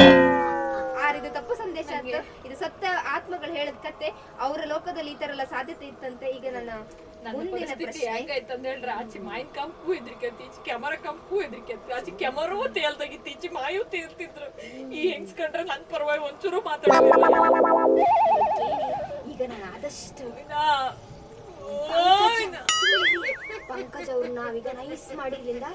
ಆರ್ ಇದು ತಪ್ಪು ಸಂದೇಶ ಅಂತ ಇದು ಸತ್ತ ಆತ್ಮಗಳು ಹೇಳಿದ ಕತೆ ಅವರ ಲೋಕದಲ್ಲಿ ಈ ತರ ಎಲ್ಲ ಸಾಧ್ಯತೆ ಇತ್ತಂತೆ ಈಗ ನನ್ನ ಮುಂದಿನ ಪ್ರಶ್ನೆ ಹೇಗಾಯ್ತು ಅಂತ ಹೇಳಿದ್ರೆ ಆಚೆ ಮೈನ್ ಕಂಪು ಇದ್ರಿಕತ್ತಿ ಈಚೆ ಕ್ಯಾಮರಾ ಕಂಪು ಇದ್ರಿಕತ್ತಿ ಆಚೆ ಕ್ಯಾಮರೋ ತೇಲ್ದಾಗಿತ್ತು ಈಚೆ ಮಾಯೂ ತೀರ್ತಿದ್ರು ಈ ಹೆಂಗ್ಸ್ ಕಂಡ್ರೆ ನನ್ ಪರವಾಗಿ ಒಂಚೂರು ಮಾತಾಡೋದಿಲ್ಲ ಈಗ ನಾನು ಆದಷ್ಟು ಪಂಕಜ್ ಅವ್ರು ನಾವೀಗ ನೈಸ್ ಮಾಡಿದ್ರಿಂದ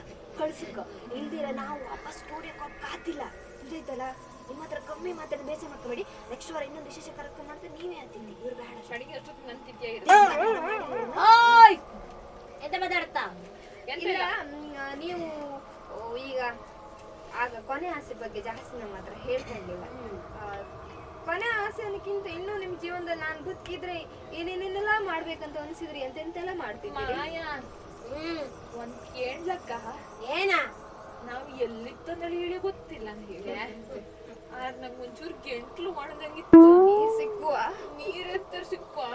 ಕಳ್ಸಿಕ ಇಲ್ದಿರ ನಾವು ವಾಪಸ್ ಸ್ಟುಡಿಯೋ ಕಾತಿಲ್ಲ ಇದಾಯ್ತಲ್ಲ ನಿಮ್ಮ ಹತ್ರ ಕಮ್ಮಿ ಮಾತಾಡಿ ಬೇಸರ ಮಾಡ್ಕೋಬೇಡಿ ನೆಕ್ಸ್ಟ್ ವಾರ ಇನ್ನೊಂದು ವಿಶೇಷ ಕಾರ್ಯಕ್ರಮ ಮಾಡ್ತಾ ನೀವೇ ಹತ್ತಿದ್ದಿ ಇವ್ರು ಬೇಡ ಅಡಿಗೆ ಅಷ್ಟೊತ್ತು ನಂತಿದ್ಯ ಎಂತ ಮಾತಾಡ್ತಾ ಇಲ್ಲ ನೀವು ಈಗ ಆಗ ಕೊನೆ ಆಸೆ ಬಗ್ಗೆ ಜಾಸ್ತಿ ನಮ್ಮ ಹತ್ರ ಹೇಳ್ತಾ ಇರ್ಲಿಲ್ಲ ಕೊನೆ ಆಸೆಕ್ಕಿಂತ ಇನ್ನೂ ನಿಮ್ ಜೀವನದಲ್ಲಿ ನಾನು ಬದುಕಿದ್ರೆ ಏನೇನೇನೆಲ್ಲ ಮಾಡ್ಬೇಕಂತ ಅನ್ಸಿದ್ರಿ ಎಂತೆಂತೆಲ್ಲ ಮಾಡ್ತೀನಿ ಒಂದ್ ಕೇಳ್ಲಕ್ಕ ಏನ ನಾವು ಎಲ್ಲಿತ್ತಂದೇಳಿ ಹೇಳಿ ಗೊತ್ತಿಲ್ಲ ಹೇಳಿ ಆದ್ರೆ ನಂಗೆ ಒಂಚೂರು ಗೆಂಟ್ಲು ಮಾಡ್ದಂಗಿತ್ತು ನೀರ್ ಸಿಕ್ಕುವ ನೀರ್ ಹತ್ತಿರ ಸಿಕ್ಕುವ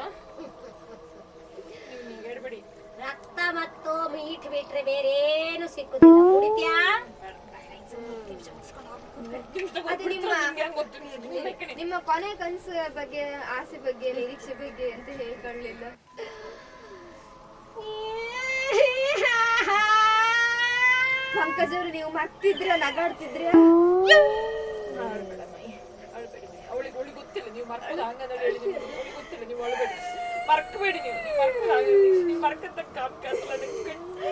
ಹೇಳ್ಬೇಡಿ ರಕ್ತ ಮತ್ತು ಮೀಟ್ ಬಿಟ್ರೆ ಬೇರೆ ಏನು ಸಿಕ್ಕುದಿಲ್ಲ ಕುಡಿತ್ಯಾ ನಿಮ್ಮ ಕೊನೆ ಕನ್ಸು ಬಗ್ಗೆ ಆಸೆ ಬಗ್ಗೆ ನಿರೀಕ್ಷೆ ಬಗ್ಗೆ ಅಂತ ಹೇಳ್ಕೊಳ್ಳಿಲ್ಲ ಪಂಕಜ್ ಅವರು ನೀವು ಮತ್ತಿದ್ರೆ ನಗಾಡ್ತಿದ್ರೆ ಅವಳಿಗೆ ಅವಳಿಗೆ ಗೊತ್ತಿಲ್ಲ ನೀವು ಮರ್ಕದ ಹಂಗಂದ್ರೆ ಹೇಳಿದ್ರಿ ಅವಳಿಗೆ ಗೊತ್ತಿಲ್ಲ ನೀವು ಅಳಬೇಡಿ ಮರ್ಕಬೇಡಿ ನೀವು ನೀವು ಮರ್ಕದ ನೀವು ಮರ್ಕದ ಕಾಪ್ ಕತ್ತಲ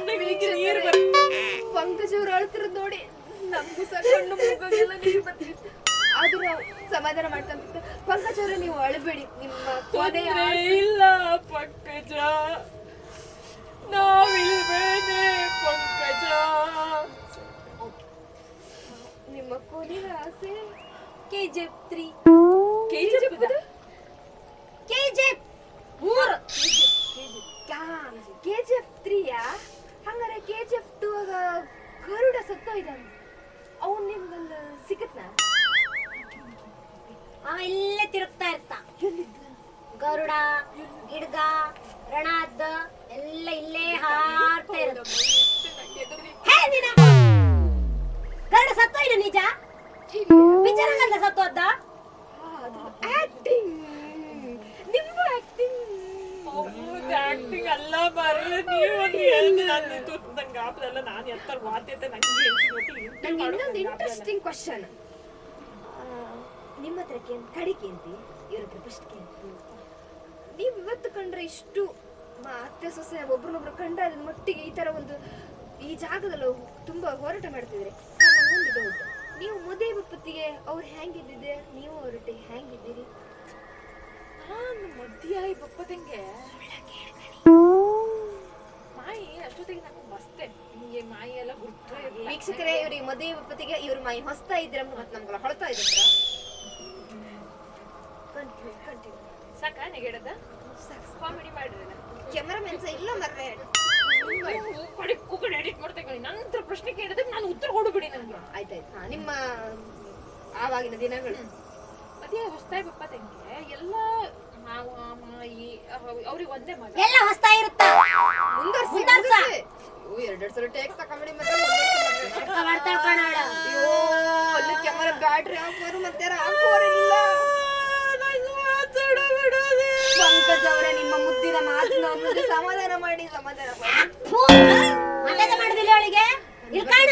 ಕಣ್ಣಿಗೆ ನೀರು ಬರುತ್ತೆ ಪಂಕಜ್ ಅವರು ಅಳ್ತಿರೋದು ನೋಡಿ ನಮಗೂ ಸಹ ಕಣ್ಣು ಮುಗಿಲ್ಲ ನೀರು ಬರ್ತಿತ್ತು ಆದ್ರೂ ಸಮಾಧಾನ ಮಾಡ್ತಾ ಪಂಕಜ್ ಅವರೇ ನೀವು ಅಳಬೇಡಿ ನಿಮ್ಮ ಕೊನೆಯ ಇಲ್ಲ ಪಂಕಜ ನಾವಿಲ್ವೇನೆ ಪಂಕಜ ನಿಮ್ಮ ಕೊನೆಯ ಆಸೆ ಕೆಜಿಎಫ್ ತ್ರೀ ಕೆಜಿಎಫ್ ಕೆಜಿಎಫ್ ಮೂರು ಕೆಜಿಎಫ್ ತ್ರೀಯಾ ಹಂಗಾರೆ ಕೆಜಿಎಫ್ ಟು ಗರುಡ ಸತ್ತೋಯ್ದಾನೆ ಅವನ್ ನಿಮ್ಗೊಂದು ಸಿಕ್ಕತ್ನ ಅವ ಇಲ್ಲೇ ತಿರುಗ್ತಾ ಇರ್ತ ಗರುಡ ಗಿಡ್ಗ ರಣಾದ್ದ ಎಲ್ಲ ಇಲ್ಲೇ ಹಾರ್ತಾ ಇರೋದು ಗರುಡ ಸತ್ತೋಯ್ದ ನಿಜ ವಿಚಾರಗಂಧ ಸತ್ತೋದ್ದ ಆಕ್ಟಿಂಗ್ ನಿಮ್ಮ acting acting alla barre nee ondu help nandu thottange appadella naan yathar vaatyate nange innodu interesting question ನಿಮ್ಮತ್ರಕ್ಕೆ ಕಡಿಕೆ ಅಂತಿ ಇವರು ಪ್ರಪಷ್ಟಕ್ಕೆ ನೀವು ಇವತ್ತು ಕಂಡ್ರೆ ಇಷ್ಟು ಮಾತೆ ಸೊಸೆ ಒಬ್ಬರನ್ನೊಬ್ಬರು ಕಂಡ ಅದನ್ನ ಮಟ್ಟಿಗೆ ಈ ತರ ಒಂದು ಈ ಜಾಗದಲ್ಲಿ ತುಂಬಾ ಹೋರಾಟ ಮಾಡ್ತಿದ್ರೆ ನನಗೊಂದು ಡೌಟ್ ನೀವು ಮೋದಿ ಬಪ್ಪತ್ತಿಗೆ ಅವರು ಹೇಗಿದ್ದಿದೆ ನೀವು ಅವರತೆ ಹೇಗಿದ್ದೀರಿ ಹಾ ಮೋದಿಯಾಯಿ ಬಪ್ಪತಂಗೆ ಮಾಯಿ ಅಷ್ಟೊತ್ತಿಗೆ ನಾನು ಮಸ್ತೆ ನಿಮಗೆ ಮಾಯಿ ಎಲ್ಲ ಗುರ್ತೇ ಇರಲಿಲ್ಲ ವೀಕ್ಷಕರೇ ಇವರು ಮೋದಿ ಬಪ್ಪತ್ತಿಗೆ ಇವರು ಮಾಯಿ ಹೊಸ್ತಾ ಇದ್ದಿರ ಮತ್ತೆ ನಮಗಳ ಹೊಳ್ತಾ ಇದ್ದಿರ ಕಂಟಿನ್ಯೂ ಕಂಟಿನ್ಯೂ ಸಾಕ ನೆಗೆಡದ ಸಾಕ್ಸ್ ಕಾಮಿಡಿ ಮಾಡಿದ್ರಲ್ಲ ಕ್ಯಾಮೆರಾಮನ್ ಸಹ ಇಲ್ಲ ಮರ್ರೆ ನೀವು ಕಡೆ ಕೂಕನ್ ಎಡಿಟ್ ಮಾಡ್ತಿದ್ದೀನಿ ನಂತರ ಪ್ರಶ್ನೆ ಕೇಳಿದಾಗ ನಾನು ಉತ್ತರ ಕೊಡುಬಿಡಿ ನನಗೆ ಆಯ್ತು ಆಯ್ತು ನಿಮ್ಮ ಆವಾಗಿನ ದಿನಗಳು ಅದೇ ಹೊಸ್ತಾಯಿ ಪಪ್ಪ ತಂಗೆ ಎಲ್ಲ ಮಾವ ಮಾಯಿ ಅವರಿಗೆ ಒಂದೇ ಮಗ ಎಲ್ಲ ಹೊಸ್ತಾಯಿ ಇರುತ್ತೆ ಮುಂದರ್ಸಿ ಮುಂದರ್ಸಿ ಓ ಎರಡು ಸಲ ಟೇಕ್ ತ ಕಾಮಿಡಿ ಮತ್ತೆ ಮಾಡ್ತಾ ಮಾಡ್ತಾಳ ಕಣಾಡ ಅಯ್ಯೋ ಅಲ್ಲಿ ಕ್ಯಾಮೆರಾ ಬ್ಯಾಟರಿ ಆಫ್ ಮಾಡು ಮತ್ತೆ ಆಫ್ ಓರಿಲ್ಲ ಪಂಕಜವರೇ ನಿಮ್ಮ ಮುದ್ದಿನ ಮಾತನ್ನು ಒಂದು ಸಮಾಧಾನ ಮಾಡಿ ಸಮಾಧಾನ ಮಾತಾಡ ಮಾಡಿದಿಲ್ಲ ಅವಳಿಗೆ ಇಲ್ಲಿ ಕಾಣ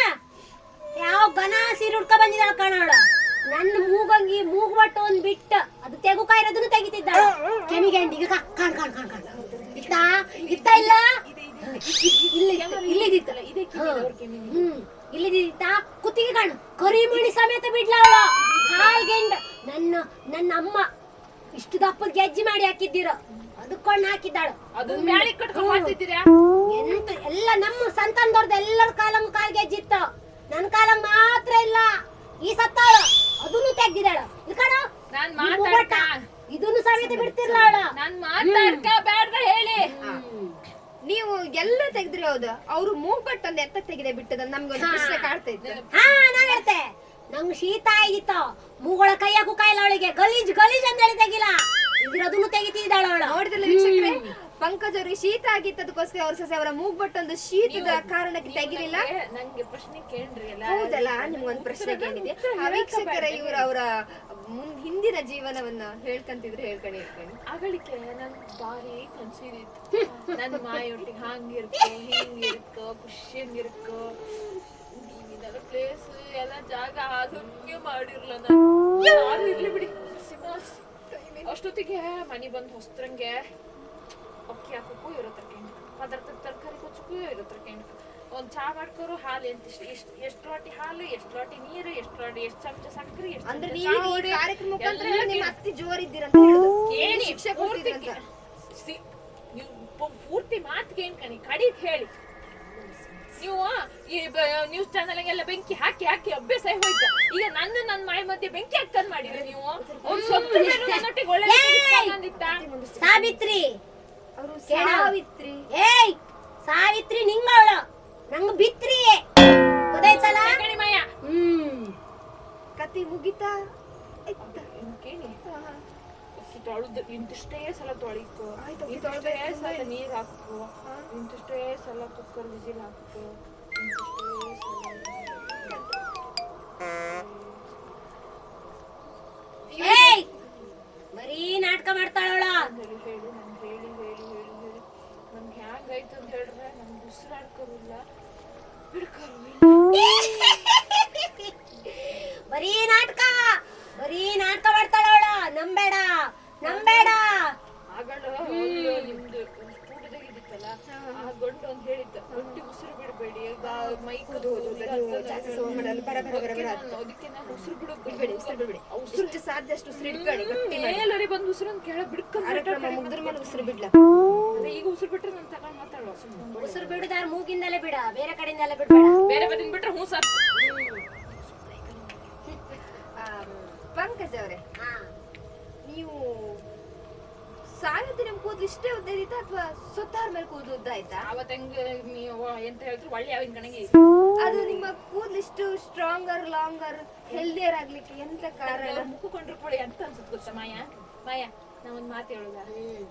ಯಾವ ಗನ ಸೀರೆ ಹುಡ್ಕ ಬಂದಿದ್ದಾಳ ಕಾಣೋಳ ನನ್ನ ಮೂಗಂಗಿ ಮೂಗ್ಬಟ್ಟು ಒಂದ್ ಬಿಟ್ಟ ಅದು ತೆಗುಕ ಇರೋದನ್ನು ತೆಗಿತಿದ್ದಾಳ ಕೆಮಿಗೆ ಅಂಡಿಗೆ ಕಾಣ್ ಕಾಣ್ ಕಾಣ್ ಕಾಣ್ ಇತ್ತ ಇತ್ತ ಇಲ್ಲ ಇಲ್ಲಿ ಇಲ್ಲಿದಿತ್ತಲ್ಲ ಇದೆ ಇಲ್ಲಿದಿತ್ತ ಕುತ್ತಿಗೆ ಕಾಣು ಕರಿಮಣಿ ಸಮೇತ ಬಿಡ್ಲ ಅವಳ ಕಾಲ್ಗೆಂಡ ನನ್ನ ನನ್ನ ಅಮ್ಮ ಇಷ್ಟು ದಪ್ಪ ಗೆಜ್ಜಿ ಮಾಡಿ ಹಾಕಿದ್ದೀರ ಅದಕ್ಕೊಂಡ್ ಹಾಕಿದ್ದಾಳು ಎಂತ ಎಲ್ಲ ನಮ್ಮ ಸಂತಾನದವ್ರದ್ದು ಎಲ್ಲರ ಕಾಲಂ ಕಾಲ್ ಗೆಜ್ಜಿತ್ತು ನನ್ ಕಾಲ ಮಾತ್ರ ಇಲ್ಲ ಈ ಸತ್ತಾಳು ಅದನ್ನು ತೆಗ್ದಿದ್ದಾಳು ಇದನ್ನು ಸಮೇತ ಬಿಡ್ತಿರ್ಲ ಅವಳು ನಾನ್ ಮಾತಾಡ್ಕ ಬೇಡ ಹೇಳಿ ನೀವು ಎಲ್ಲ ತೆಗ್ದಿರಿ ಹೌದು ಅವ್ರು ಮೂಗ್ಬಟ್ಟು ಒಂದ್ ಎತ್ತ ತೆಗಿದೆ ಬಿಟ್ಟದ ನಮ್ಗೊಂದು ಖುಷಿ ಕಾಡ್ತಾ ಇತ್ತು ಹಾ ನಾನ್ ಹೇಳ್ತೆ ನಂಗೆ ಶೀತ ಆಗಿತ್ತು ಮೂಗಳ ಕೈಯ ಕುಕಾಯಿಲ್ಲ ಅವಳಿಗೆ ಗಲೀಜ್ ಗಲೀಜ್ ಅಂತ ಹೇಳಿ ತೆಗಿಲ್ಲ ಇದ್ರದನ್ನು ತೆಗಿತಿದ್ದಾಳ ಅವಳು ನೋಡಿದ್ರಲ್ಲ ವೀಕ್ಷಕರೇ ಪಂಕಜ್ ಅವ್ರಿಗೆ ಶೀತ ಆಗಿತ್ತು ಅದಕ್ಕೋಸ್ಕರ ಅವ್ರ ಸೊಸೆ ಅವರ ಮೂಗ್ಬಟ್ಟೊಂದು ಶೀತದ ಕಾರಣಕ್ಕೆ ತೆಗಿಲಿಲ್ಲ ನಂಗೆ ಪ್ರಶ್ನೆ ಕೇಳ್ರಿ ಹೌದಲ್ಲ ನಿಮ್ಗೊಂದು ಪ್ರಶ್ನೆ ಕೇಳಿದೆ ಆ ವೀಕ್ಷಕರ ಇವ್ರ ಅವರ ಹಿಂದಿನ ಜೀವನವನ್ನ ಹೇಳ್ಕಂತಿದ್ರೆ ಹೇಳ್ಕೊಂಡು ಹೇಳ್ಕೊಂಡು ಅಗಳಿಕೆ ನನ್ ಬಾರಿ ಕನ್ಸಿದಿತ್ತು ನನ್ನ ಮಾಯೊಟ್ಟಿಗೆ ಹಂಗಿರ್ಕೋ ಹಿಂಗಿರ್ಕೋ ಖುಷಿಯಂಗಿರ್ಕೋ ಪ್ಲೇಸ್ ಎಲ್ಲ ಜಾಗ ಆಗಿ ಮಾಡಿರ್ಲ ನಾನು ಇರ್ಲಿ ಬಿಡಿ ಅಷ್ಟೊತ್ತಿಗೆ ಮನೆ ಬಂದು ಹೊಸ್ತರಂಗೆ ಅಕ್ಕಿ ಹಾಕಕ್ಕೂ ಇರೋತರ್ಕೆ ಪದಾರ್ಥ ತರಕಾರಿ ಕೊಚ್ಚಕ್ಕೂ ಇರೋತರ್ಕೆ ಒಂದ್ ಚಾ ಮಾಡ್ಕೋರು ಹಾಲು ಎಂತ ಎಷ್ಟು ಎಷ್ಟು ಲಾಟಿ ಹಾಲು ಎಷ್ಟು ಲಾಟಿ ನೀರು ಎಷ್ಟು ಲಾಟಿ ಎಷ್ಟು ಚಮಚ ಸಕ್ಕರೆ ಪೂರ್ತಿ ಮಾತಿಗೆ ಏನ್ ಕಣಿ ಕಡಿದ್ ಹೇಳಿ ನೀವು ಈ ನ್ಯೂಸ್ ಚಾನೆಲ್ ಎಲ್ಲ ಬೆಂಕಿ ಹಾಕಿ ಹಾಕಿ ಅಭ್ಯಾಸ ಹೋಯ್ತು ಈಗ ನನ್ನ ನನ್ನ ಮಾಯಿ ಮಧ್ಯೆ ಬೆಂಕಿ ಹಾಕ್ತಾನೆ ಮಾಡಿದ್ರೆ ನೀವು ಸಾವಿತ್ರಿ ಸಾವಿತ್ರಿ ಏಯ್ ಸಾವಿತ್ರಿ ನಿಂಗವಳು ನಂಗ ಬಿತ್ರಿ ಗೊತ್ತಾಯ್ತಲ್ಲ ಮಾಯ ಹ್ಮ್ ಕತಿ ಮುಗಿತಾ ಕೇಳಿ ತೊಳೆದು ಇಂತಿಷ್ಟೇ ಸಲ ತೊಳಿತು ಇಂತಿಷ್ಟೇ ಸಲ ನೀರು ಹಾಕು ಇಂತಿಷ್ಟೇ ಸಲ ಕುಕ್ಕರ್ ವಿಸಿಲ್ ಹಾಕು ಬರೀ ನಾಟಕ ಮಾಡ್ತಾಳವಳ ಹೇಳಿ ಹೇಳಿ ನಾನು ಹೇಳಿ ಹೇಳಿ ಹೇಳಿ ಹೇಳಿ ನಮ್ಗೆ ಹ್ಯಾಂಗಾಯ್ತು ಅಂತ ಹೇಳಿದ್ರೆ ನಮ್ಗೆ ಉಸಿರಾಡ್ಕೋದಿಲ್ಲ ಬಿಡ್ಕೋದಿಲ್ಲ ಬರೀ ನಾಟಕ ಬರೀ ನಾಟಕ ಮಾಡ್ತಾಳವಳ ನಂಬೇಡ ನಂಬೇಡ ಆಗಳು ನಿಮ್ದು ಕೂಟದಾಗಿದ್ದಿತ್ತಲ್ಲ ಆ ಗಂಡು ಅಂತ ಹೇಳಿದ್ದ ಒಟ್ಟಿ ಉಸಿರು ಬಿಡಬೇಡಿ ಮೈಕ್ ಅದಕ್ಕೆ ನಾನು ಉಸಿರು ಬಿಡಬೇಡಿ ಉಸಿರು ಬಿಡಬೇಡಿ ಉಸಿರು ಸಾಧ್ಯ ಅಷ್ಟು ಉಸಿರು ಇಟ್ಕೊಳ್ಳಿ ಮೇಲರಿ ಬಂದು ಉಸಿರು ಕೇಳ ಬಿಡ್ಕೊಂಡು ಮುಗ್ದ್ರ ಮೇಲೆ ಉಸಿರು ಬಿಡ್ಲ ಈಗ ಉಸಿರು ಬಿಟ್ರೆ ನಾನು ತಗೊಂಡು ಮಾತಾಡುವ ಉಸಿರು ಬಿಡದಾರ ಮೂಗಿಂದಲೇ ಬಿಡ ಬೇರೆ ಕಡೆಯಿಂದಲೇ ಬಿಡಬೇಡ ಬೇರೆ ಬದಿನ ಬಿಟ್ರೆ ಹ್ಞೂ ಸರ್ ಪಂಕಜ್ ಅವರೇ ನೀವು ಸಾವಿತ್ರಿ ನಿಮ್ ಕೂದು ಇಷ್ಟೇ ಉದ್ದ ಇದ್ದಿತ್ತ ಅಥವಾ ಸುತ್ತಾರ ಮೇಲೆ ಕೂದು ಉದ್ದ ಆಯ್ತಾ ಅವತ್ತಂಗ ನೀವು ಎಂತ ಹೇಳಿದ್ರು ಒಳ್ಳೆ ಅವಿನ ಕಣಗೆ ಅದು ನಿಮ್ಮ ಕೂದಲು ಇಷ್ಟು ಸ್ಟ್ರಾಂಗರ್ ಲಾಂಗರ್ ಹೆಲ್ದಿಯರ್ ಆಗ್ಲಿಕ್ಕೆ ಎಂತ ಕಾರಣ ಮುಕ್ಕೊಂಡ್ರು ಕೊಡಿ ಅಂತ ಅನ್ಸುತ್ತೆ ಗೊತ್ತಾ ಮಾಯಾ ಮಾಯಾ ನಾವೊಂದು ಮಾತು ಹೇಳೋದ,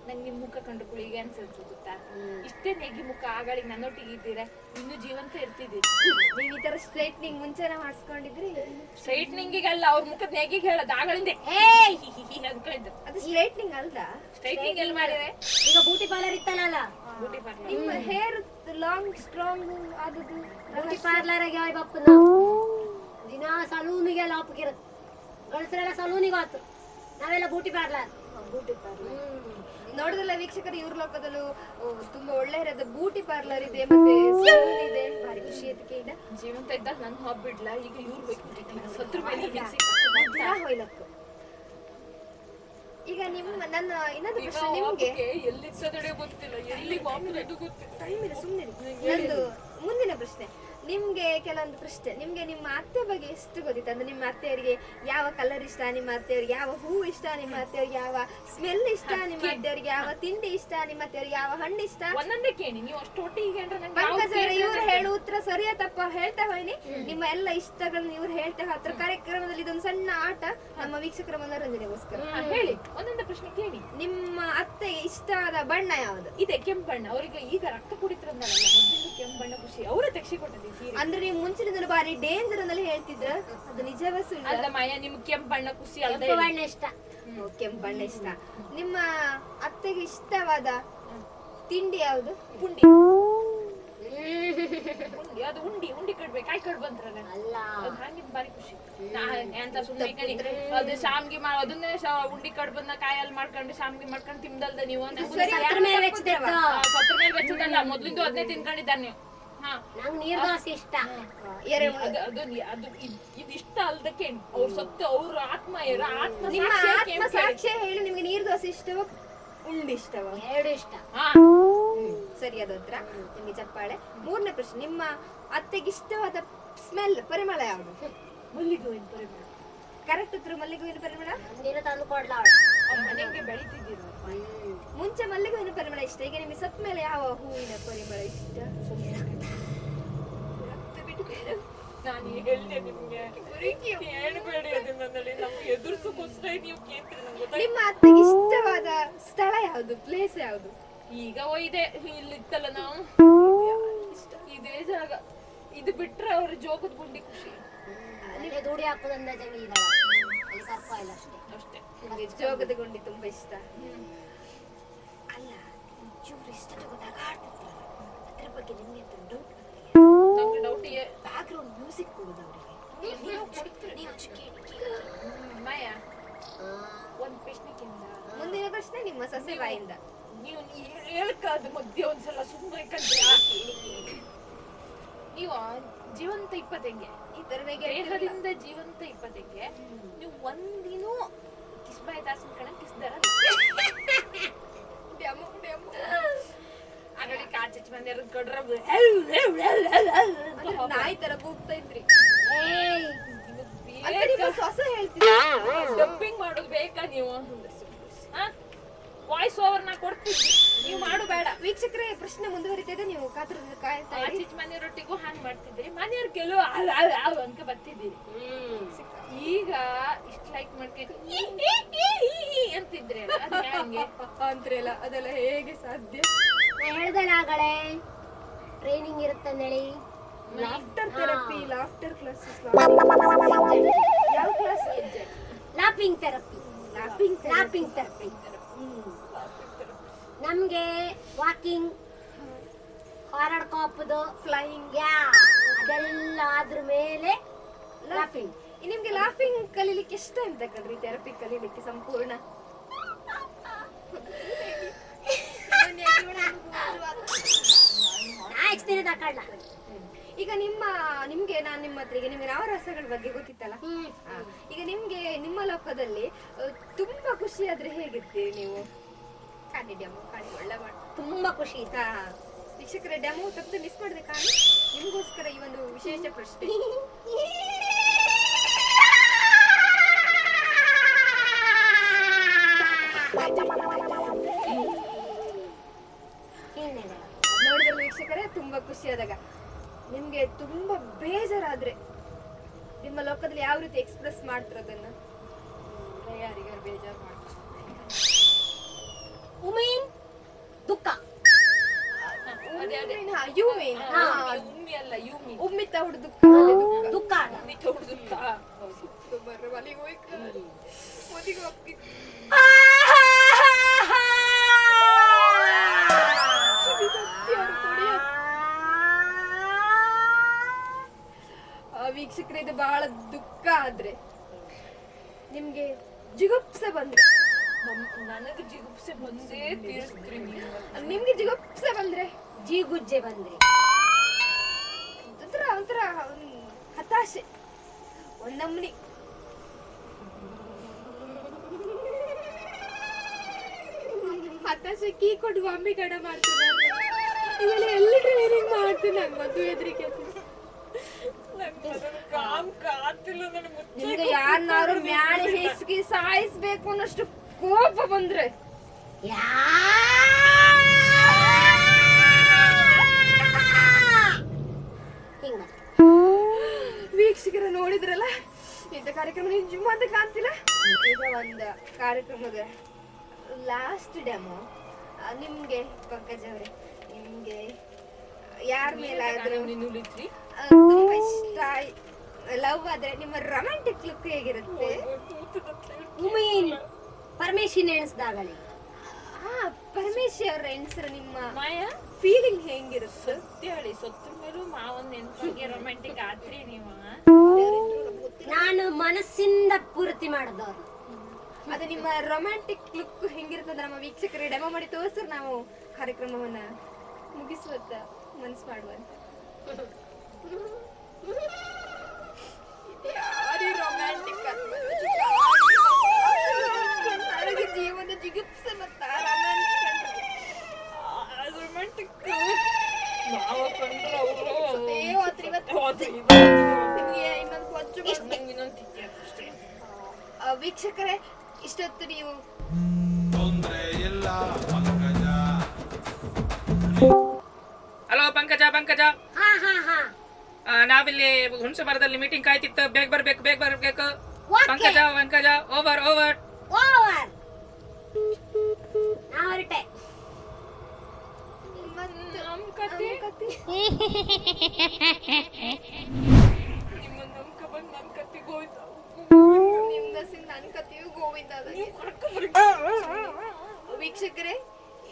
ನಂಗೆ ನಿಮ್ಮ ಮುಖ ಕಂಡು ಕುಳಿಗೆ ಅನ್ಸುತ್ತೆ ಗೊತ್ತಾ, ಇಷ್ಟೇ ನೆಗಿ ಮುಖ ಆಗಳಿಗೆ ನನ್ನೊಟ್ಟಿಗೆ ಇದ್ದೀರಾ ಇನ್ನೂ ಜೀವಂತ ಇರ್ತಿದ್ದೀರಿ. ನೀವು ಈ ತರ ಸ್ಟ್ರೈಟ್ನಿಂಗ್ ಮುಂಚೆನ ಮಾಡಿಸ್ಕೊಂಡಿದ್ರಿ. ಸ್ಟ್ರೈಟ್ನಿಂಗ್ ಅಲ್ಲ, ಅವ್ರ ಮುಖದ ನೆಗಿಗೆ ಹೇಳೋದು ಆಗಳಿಂದೆ ಹೇ ಅನ್ಕೊಂಡಿದ್ರು. ಅದು ಸ್ಟ್ರೈಟ್ನಿಂಗ್ ಅಲ್ಲ. ಸ್ಟ್ರೈಟ್ನಿಂಗ್ ಎಲ್ಲಿ ಮಾಡಿದ್ರೆ? ಈಗ ಬ್ಯೂಟಿ ಪಾರ್ಲರ್ ಇತ್ತಲ್ಲ, ಬ್ಯೂಟಿ ಪಾರ್ಲರ್ ನಿಮ್ಮ ಹೇರ್ ಲಾಂಗ್ ಸ್ಟ್ರಾಂಗ್ ಆದದ್ದು ಬ್ಯೂಟಿ ಪಾರ್ಲರ್ ಆಗಿ ಹೋಯ್ ಬಪ್ಪನ ದಿನ ಸಲೂನಿಗೆ ಲಾಪಗಿರತ್ತೆ. ಗಂಡಸರೆಲ್ಲ ಸಲೂನಿಗೆ ಆತು, ನಾವೆಲ್ಲ ಬ್ಯೂಟಿ ಪಾರ್ಲರ್. ಬ್ಯೂಟಿ ಪಾರ್ಲರ್ ನೋಡಿದ್ರಲ್ಲ ವೀಕ್ಷಕರು, ಇವ್ರ ಲೋಕದಲ್ಲೂ ತುಂಬಾ ಒಳ್ಳೆ ಇರೋದು ಬ್ಯೂಟಿ ಪಾರ್ಲರ್ ಇದೆ ಮತ್ತೆ ಸಲೂನ್ ಇದೆ. ಭಾರಿ ಖುಷಿ ಅದಕ್ಕೆ. ಈಗ ಜೀವಂತ ಇದ್ದಾಗ ನನ್ ಹಾಬ್ ಬಿಡ್ಲ, ಈಗ ಇವ್ರು ಬೇಕು ಸತ್ರ ಹೋಯ್ಲಕ್ಕ. ಈಗ ನಿಮ್ಮ ನನ್ನ ಇನ್ನೊಂದು ಪ್ರಶ್ನೆ ನಿಮ್ಗೆ, ನಂದು ಮುಂದಿನ ಪ್ರಶ್ನೆ ನಿಮ್ಗೆ, ಕೆಲವೊಂದು ಪ್ರಶ್ನೆ ನಿಮ್ಗೆ. ನಿಮ್ಮ ಅತ್ತೆ ಬಗ್ಗೆ ಎಷ್ಟು ಗೊತ್ತಿತ್ತು? ಅಂದ್ರೆ ನಿಮ್ಮ ಅತ್ತೆಯವರಿಗೆ ಯಾವ ಕಲರ್ ಇಷ್ಟ, ನಿಮ್ಮ ಅತ್ತೆಯವ್ರಿಗೆ ಯಾವ ಹೂ ಇಷ್ಟ, ನಿಮ್ಮ ಅತ್ತೆಯವ್ರಿಗೆ ಯಾವ ಸ್ಮೆಲ್ ಇಷ್ಟ, ನಿಮ್ಮ ಅತ್ತೆಯವ್ರಿಗೆ ಯಾವ ತಿಂಡಿ ಇಷ್ಟ, ನಿಮ್ಮ ಅತ್ತೆಯವ್ರಿಗೆ ಯಾವ ಹಣ್ಣು ಇಷ್ಟ. ಇವ್ರು ಹೇಳು ಉತ್ತರ ಸರಿಯಾ ತಪ್ಪ ಹೇಳ್ತಾ ಹೋಯ್ನಿ. ನಿಮ್ಮ ಎಲ್ಲ ಇಷ್ಟಗಳನ್ನ ಇವ್ರು ಹೇಳ್ತಾ ಹತ್ರ ಕಾರ್ಯಕ್ರಮದಲ್ಲಿ ಇದೊಂದು ಸಣ್ಣ ಆಟ ನಮ್ಮ ವೀಕ್ಷಕರ ಮನೋರಂಜನೆಗೋಸ್ಕರ. ಹೇಳಿ ಒಂದೊಂದು ಪ್ರಶ್ನೆ ಕೇಳಿ. ನಿಮ್ಮ ಅತ್ತೆ ಇಷ್ಟವಾದ ಬಣ್ಣ ಯಾವ್ದು? ಇದೆ ಕೆಂಪು ಬಣ್ಣ. ಅವರಿಗೆ ಈಗ ರಕ್ತ ಕುಡಿತರಲ್ಲ, ಕೆಂಪು ಬಣ್ಣ ಖುಷಿ. ಅವರ ತಕ್ಷಿ ಕೊಟ್ಟದ್ದು ಅಂದ್ರೆ ನೀವು ಮುಂಚಿನ ಬಾರಿ ಡೇಂಜರ್ ಅನ್ನಲ್ಲಿ ಹೇಳ್ತಿದ್ರ, ಅದು ನಿಜವೇ ಸುಳ್ಳು? ಮಾಯಾ ನಿಮ್ಗೆ ಕೆಂಪು ಬಣ್ಣ ಖುಷಿ, ಕೆಂಪು ಬಣ್ಣ ಇಷ್ಟ. ಕೆಂಪು ಬಣ್ಣ ಇಷ್ಟ. ನಿಮ್ಮ ಅತ್ತೆಗೆ ಇಷ್ಟವಾದ ತಿಂಡಿ ಯಾವುದು? ಪುಂಡಿ. ಪುಂಡಿ ಅದು ಉಂಡಿ ಉಂಡಿ ಕಡ್ಬೇಕು, ಕಾಯಿ ಕಡ್ ಬಂದ್ರಲ್ಲ ಹಂಗಿದ್ ಬಾರಿ ಖುಷಿ. ಎಂತ ಸುಮ್ಮನೆ ಅದು ಶಾಮ್ಗಿ ಮಾ ಅದನ್ನೇ ಉಂಡಿ ಕಡ್ ಬಂದ ಕಾಯಲ್ಲಿ ಮಾಡ್ಕೊಂಡು ಶಾಮ್ಗಿ ಮಾಡ್ಕೊಂಡು ತಿಮ್ದಲ್ದ ನೀವು ಸತ್ರ ಮೇಲೆ ಬೆಚ್ಚದಲ್ಲ, ಮೊದ್ಲಿಂದ ಅದನ್ನೇ ತಿನ್ಕೊಂಡಿದ್ದಾರ ನೀವು. ನೀರ್ ದೋಸೆ ಇಷ್ಟ. ಇದಿಷ್ಟ ಅಲ್ದಕ್ಕೆ ಅವ್ರ ಸತ್ತು ಅವ್ರ ಆತ್ಮ ಆತ್ಮ ಸಾಕ್ಷ್ಯ ಹೇಳಿ. ನಿಮ್ಗೆ ನೀರ್ ದೋಸೆ ಇಷ್ಟವ, ಉಂಡಿ ಇಷ್ಟವ? ಎರಡು ಇಷ್ಟ. ಸರಿಯಾದ ಉತ್ತರ ನಿಮ್ಗೆ ಚಪ್ಪಾಳೆ. ಮೂರನೇ ಪ್ರಶ್ನೆ, ನಿಮ್ಮ ಅತ್ತೆಗೆ ಇಷ್ಟವಾದ ಸ್ಮೆಲ್ ಪರಿಮಳ ಯಾವುದು? ಮಲ್ಲಿಗೆ ಹೂವಿನ ಪರಿಮಳ. ಕರೆಕ್ಟ್ ಉತ್ತರ ಮಲ್ಲಿಗೆ ಹೂವಿನ ಪರಿಮಳ. ಮನೆಗೆ ಬೆಳಿತಿದ್ದೀರ ಮುಂಚೆ ಮಲ್ಲಿಗೆ ಹೂವಿನ ಪರಿಮಳ ಇಷ್ಟ, ಈಗ ನಿಮ್ಗೆ ಸತ್ ಮೇಲೆ ಯಾವ ಹೂವಿನ ಪರಿಮಳ ಇಷ್ಟ? ನಾನು ಹೇಳಿದೆ ನಿಮ್ಗೆ ಹೇಳ್ಬೇಡಿ ಅದನ್ನಲ್ಲಿ, ನಾವು ಎದುರಿಸೋಕೋಸ್ಕರ ನೀವು ಕೇಳ್ತೀರಿ ನಮ್ಗೆ. ನಿಮ್ಮ ಅತ್ತೆಗೆ ಇಷ್ಟವಾದ ಸ್ಥಳ ಯಾವುದು, ಪ್ಲೇಸ್ ಯಾವುದು? ಈಗ ಒಯ್ದೆ ಇಲ್ಲಿತ್ತಲ್ಲ ನಾವು ಇಷ್ಟ ಇದೇ ಜಾಗ, ಇದು ಬಿಟ್ರೆ ಅವ್ರ ಜೋಗದ ಗುಂಡಿ ಖುಷಿ. ದುಡಿ ಹಾಕೋದಂದ ಜಮೀನ ಅಷ್ಟೇ ಅಷ್ಟೇ. ಜೋಗದ ಗುಂಡಿ ತುಂಬಾ ಇಷ್ಟ ಅಲ್ಲ, ಚೂರು ಇಷ್ಟ ತಗೊಂಡಾಗ ಆಡ್ತಿರ್ತಾರೆ. ಅದ್ರ ಬಗ್ಗೆ ನಿಮ್ಗೆ ಅಂತ ಡೌಟ್ ನಂಗೆ ಡೌಟ್ ಇದೆ. ಬ್ಯಾಕ್ಗ್ರೌಂಡ್ ಮ್ಯೂಸಿಕ್ ಕೊಡೋದು ಅವರಿಗೆ ನೀವು ಮಯ. ಒಂದು ಪ್ರಶ್ನೆ ಕೇಂದ್ರ. ಮುಂದಿನ ಪ್ರಶ್ನೆ ನಿಮ್ಮ ಸೊಸೆ ಬಾಯಿಂದ. ನೀವು ಹೇಳ್ಕಾದ ಮಧ್ಯೆ ಒಂದ್ಸಲ ಸುಮ್ಮನೆ ಕಂಡ್ರೆ ನೀವು ಜೀವಂತ ಇಪ್ಪತ್ತೆಂಗೆ ಈ ತರನಿಗೆ ದೇಹದಿಂದ ಜೀವಂತ ಇಪ್ಪತ್ತೆಂಗೆ ನೀವು ಒಂದಿನೂ ಕಿಸ್ಬಾಯ್ ದಾಸನ ಕಣ ಕಿಸ್ದಾರ ಆಗಲಿ ಕಾಚಚ್ ಬಂದೆ ಕೊಡ್ರ ನಾಯಿ ತರ ಕೂಗ್ತಾ ಇದ್ರಿ. ಹೊಸ ಹೇಳ್ತೀವಿ ಡಬ್ಬಿಂಗ್ ಮಾಡೋದು ಬೇಕಾ ನೀವು? ವಾಯ್ಸ್ ಓವರ್ ನಾ ಕೊಡ್ತೀನಿ, ನೀವು ಮಾಡು ಬೇಡ. ವೀಕ್ಷಕರೇ, ಪ್ರಶ್ನೆ ಮುಂದುವರಿತಿದೆ. ನೀವು ಕಾತರದಿಂದ ಕಾಯ್ತಾ ಆಚಿಚ್ ಮನೆಯವರೊಟ್ಟಿಗೂ ಹಾಂಗ್ ಮಾಡ್ತಿದ್ರಿ, ಮನೆಯವ್ರು ಕೆಲವು ಅವ್ ಅನ್ಕ ಬರ್ತಿದ್ದೀರಿ. ಈಗ ಇಷ್ಟ ಲೈಕ್ ಮಾಡ್ಕೊಂಡು ಅಂತಿದ್ರೆ ಅಂತ್ರೆಲ್ಲ ಅದೆಲ್ಲ ಹೇಗೆ ಸಾಧ್ಯ? ಹೇಳ್ದಲ್ಲ ಆಗಳೇ ಟ್ರೈನಿಂಗ್ ಇರುತ್ತಂದೇಳಿ. Laughter therapy, laughter classes. ಯಾವ class? Laughing therapy. Laughing laughing therapy. ನಮ್ಗೆ ವಾಕಿಂಗ್, ಹಾರಡ್ ಕಾಪದು, ಫ್ಲೈಯಿಂಗ್ ಯಾ ಅದೆಲ್ಲ ಆದ್ರ ಮೇಲೆ ಲಾಫಿಂಗ್. ನಿಮ್ಗೆ ಲಾಫಿಂಗ್ ಕಲೀಲಿಕ್ಕೆ ಇಷ್ಟ ಅಂತ ಕಣ್ರಿ, ಥೆರಪಿ ಕಲೀಲಿಕ್ಕೆ ಸಂಪೂರ್ಣ. ಈಗ ನಿಮ್ಮ ನಿಮ್ಗೆ ನಾನ್ ನಿಮ್ಮ ಹತ್ರ ಈಗ ನಿಮ್ಗೆ ನವರಸಗಳ ಬಗ್ಗೆ ಗೊತ್ತಿತ್ತಲ್ಲ, ಈಗ ನಿಮ್ಗೆ ನಿಮ್ಮ ಲೋಕದಲ್ಲಿ ತುಂಬಾ ಖುಷಿ ಆದ್ರೆ ಹೇಗಿರ್ತೀರಿ ನೀವು? ಕಾಣಿ ಡೆಮೋ ಕಾಣಿ, ಒಳ್ಳೆ ಮಾಡಿ ತುಂಬಾ ಖುಷಿ ಆಯ್ತಾ ವೀಕ್ಷಕರ? ಡೆಮೋ ತಪ್ಪು ಮಿಸ್ ಮಾಡಿದೆ ಕಾಣಿ, ನಿಮಗೋಸ್ಕರ ಈ ಒಂದು ವಿಶೇಷ ಪ್ರಶ್ನೆ. ನೋಡಿದ್ರೆ ವೀಕ್ಷಕರೇ ತುಂಬಾ ಖುಷಿ ಆದಾಗ ನಿಮ್ಗೆ ತುಂಬಾ ಬೇಜಾರಾದ್ರೆ ನಿಮ್ಮ ಲೋಕದಲ್ಲಿ ಯಾವ ರೀತಿ ಎಕ್ಸ್ಪ್ರೆಸ್ ಮಾಡ್ತಾರ ಅದನ್ನ? ಯಾರಿಗಾರು ಬೇಜಾರು ಮಾಡ್ತಾರೆ Umin Dukka. You mean? Ah, you mean? Ummi told the Dukka. We told the car. What do you got? A week secret about Dukadre. Nimge Jigup seven. None of the Jigup seven day appears creamy. And Nimge Jigup seven. Jigujje bandre. Dutra, dutra, hatash. One namni. Hatash ki kodwami kada martu na. Ivale elli training martu na. Madu edri kesi. Namu kaam kaatilu na muttu. Ninge yar naru myane heski size beko nashtu kopa bandre. Yeah. Weekshiker noodidralla inta karyakramana ninjum anta kaantilla iga onda karyakramada last demo nimge Pankaj avare nimge yaar mele adru ninu litri tumba ishta love adre nimma romantic look hegirutte umin permission enisdagale ah permission enisra nimma maya feeling hengirutte satyali sattu melu mavan nenpage romantic adre nimma ನಾನು ಮನಸ್ಸಿಂದ ಪೂರ್ತಿ ಮಾಡಿದವರು ಅದು ನಿಮ್ಮ romantic look ಹೆಂಗಿರ್ತದ ನಮ್ಮ ವೀಕ್ಷಕರಿಗೆ demo ಮಾಡಿ ತೋರಿಸ್ರು ನಾವು ಕಾರ್ಯಕ್ರಮವನ್ನ ಮುಗಿಸುವಂತ ಮನಸ್ಸು ಮಾಡುವಂತ ಯಾರಿ ರೊಮ್ಯಾಂಟಿಕ್ ನನಗೆ ಜೀವನ ಜಿಗುಪ್ಸೆ ಮತ್ತ ರೊಮ್ಯಾಂಟಿಕ್ ಮಾವ ಕಂಡ್ರೆ ಅವರು ವೀಕ್ಷಕರೇ ಇಷ್ಟೊತ್ತು ನೀವು ಹಲೋ ಪಂಕಜ ಪಂಕಜ ನಾವಿಲ್ಲಿ ಹುಣಸಮರದಲ್ಲಿ ಮೀಟಿಂಗ್ ಕಾಯ್ತಿತ್ತು ಬೇಗ ಬರ್ಬೇಕು ಬೇಗ ಬರ್ಬೇಕು Pankaja Pankaja over over over ನಾ ಹೊರಟೆ ನಮ್ಮ ಕತೆ ನಮ್ಮ ಕತೆಗೆ ಹೋಯ್ತು ವೀಕ್ಷಕರೇ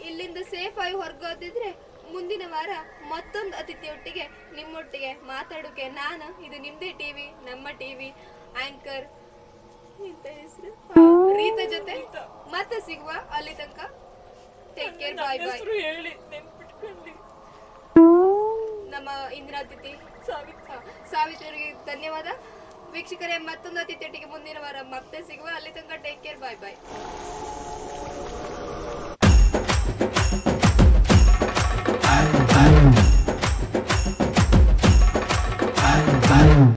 ಇಲ್ಲಿಂದ ಸೇಫ್ ಆಗಿ ಹೊರಗೋದಿದ್ರೆ ಮುಂದಿನ ವಾರ ಮತ್ತೊಂದು ಅತಿಥಿಯೊಟ್ಟಿಗೆ ನಿಮ್ಮೊಟ್ಟಿಗೆ ಮಾತಾಡೋಕೆ ನಾನು ಇದು ನಿಮ್ದೇ ಟಿವಿ ನಮ್ಮ ಟಿವಿ ಆಂಕರ್ ರೀತಾ ಜೊತೆ ಮತ್ತೆ ಸಿಗುವ ಅಲ್ಲಿ ತನಕ ಟೇಕ್ ಕೇರ್ ಬಾಯ್ ಬಾಯ್ ನಮ್ಮ ಇಂದಿನ ಅತಿಥಿ ಸಾವಿತ್ರಿ ಸಾವಿತ್ರಿಗೆ ಧನ್ಯವಾದ ವೀಕ್ಷಕರೇ ಮತ್ತೊಂದು ಅತಿಥಿಯೊಟ್ಟಿಗೆ ಮುಂದಿನ ವಾರ ಮತ್ತೆ ಸಿಗುವ ಅಲ್ಲಿ ತನಕ ಟೇಕ್ ಕೇರ್ ಬಾಯ್ ಬಾಯ್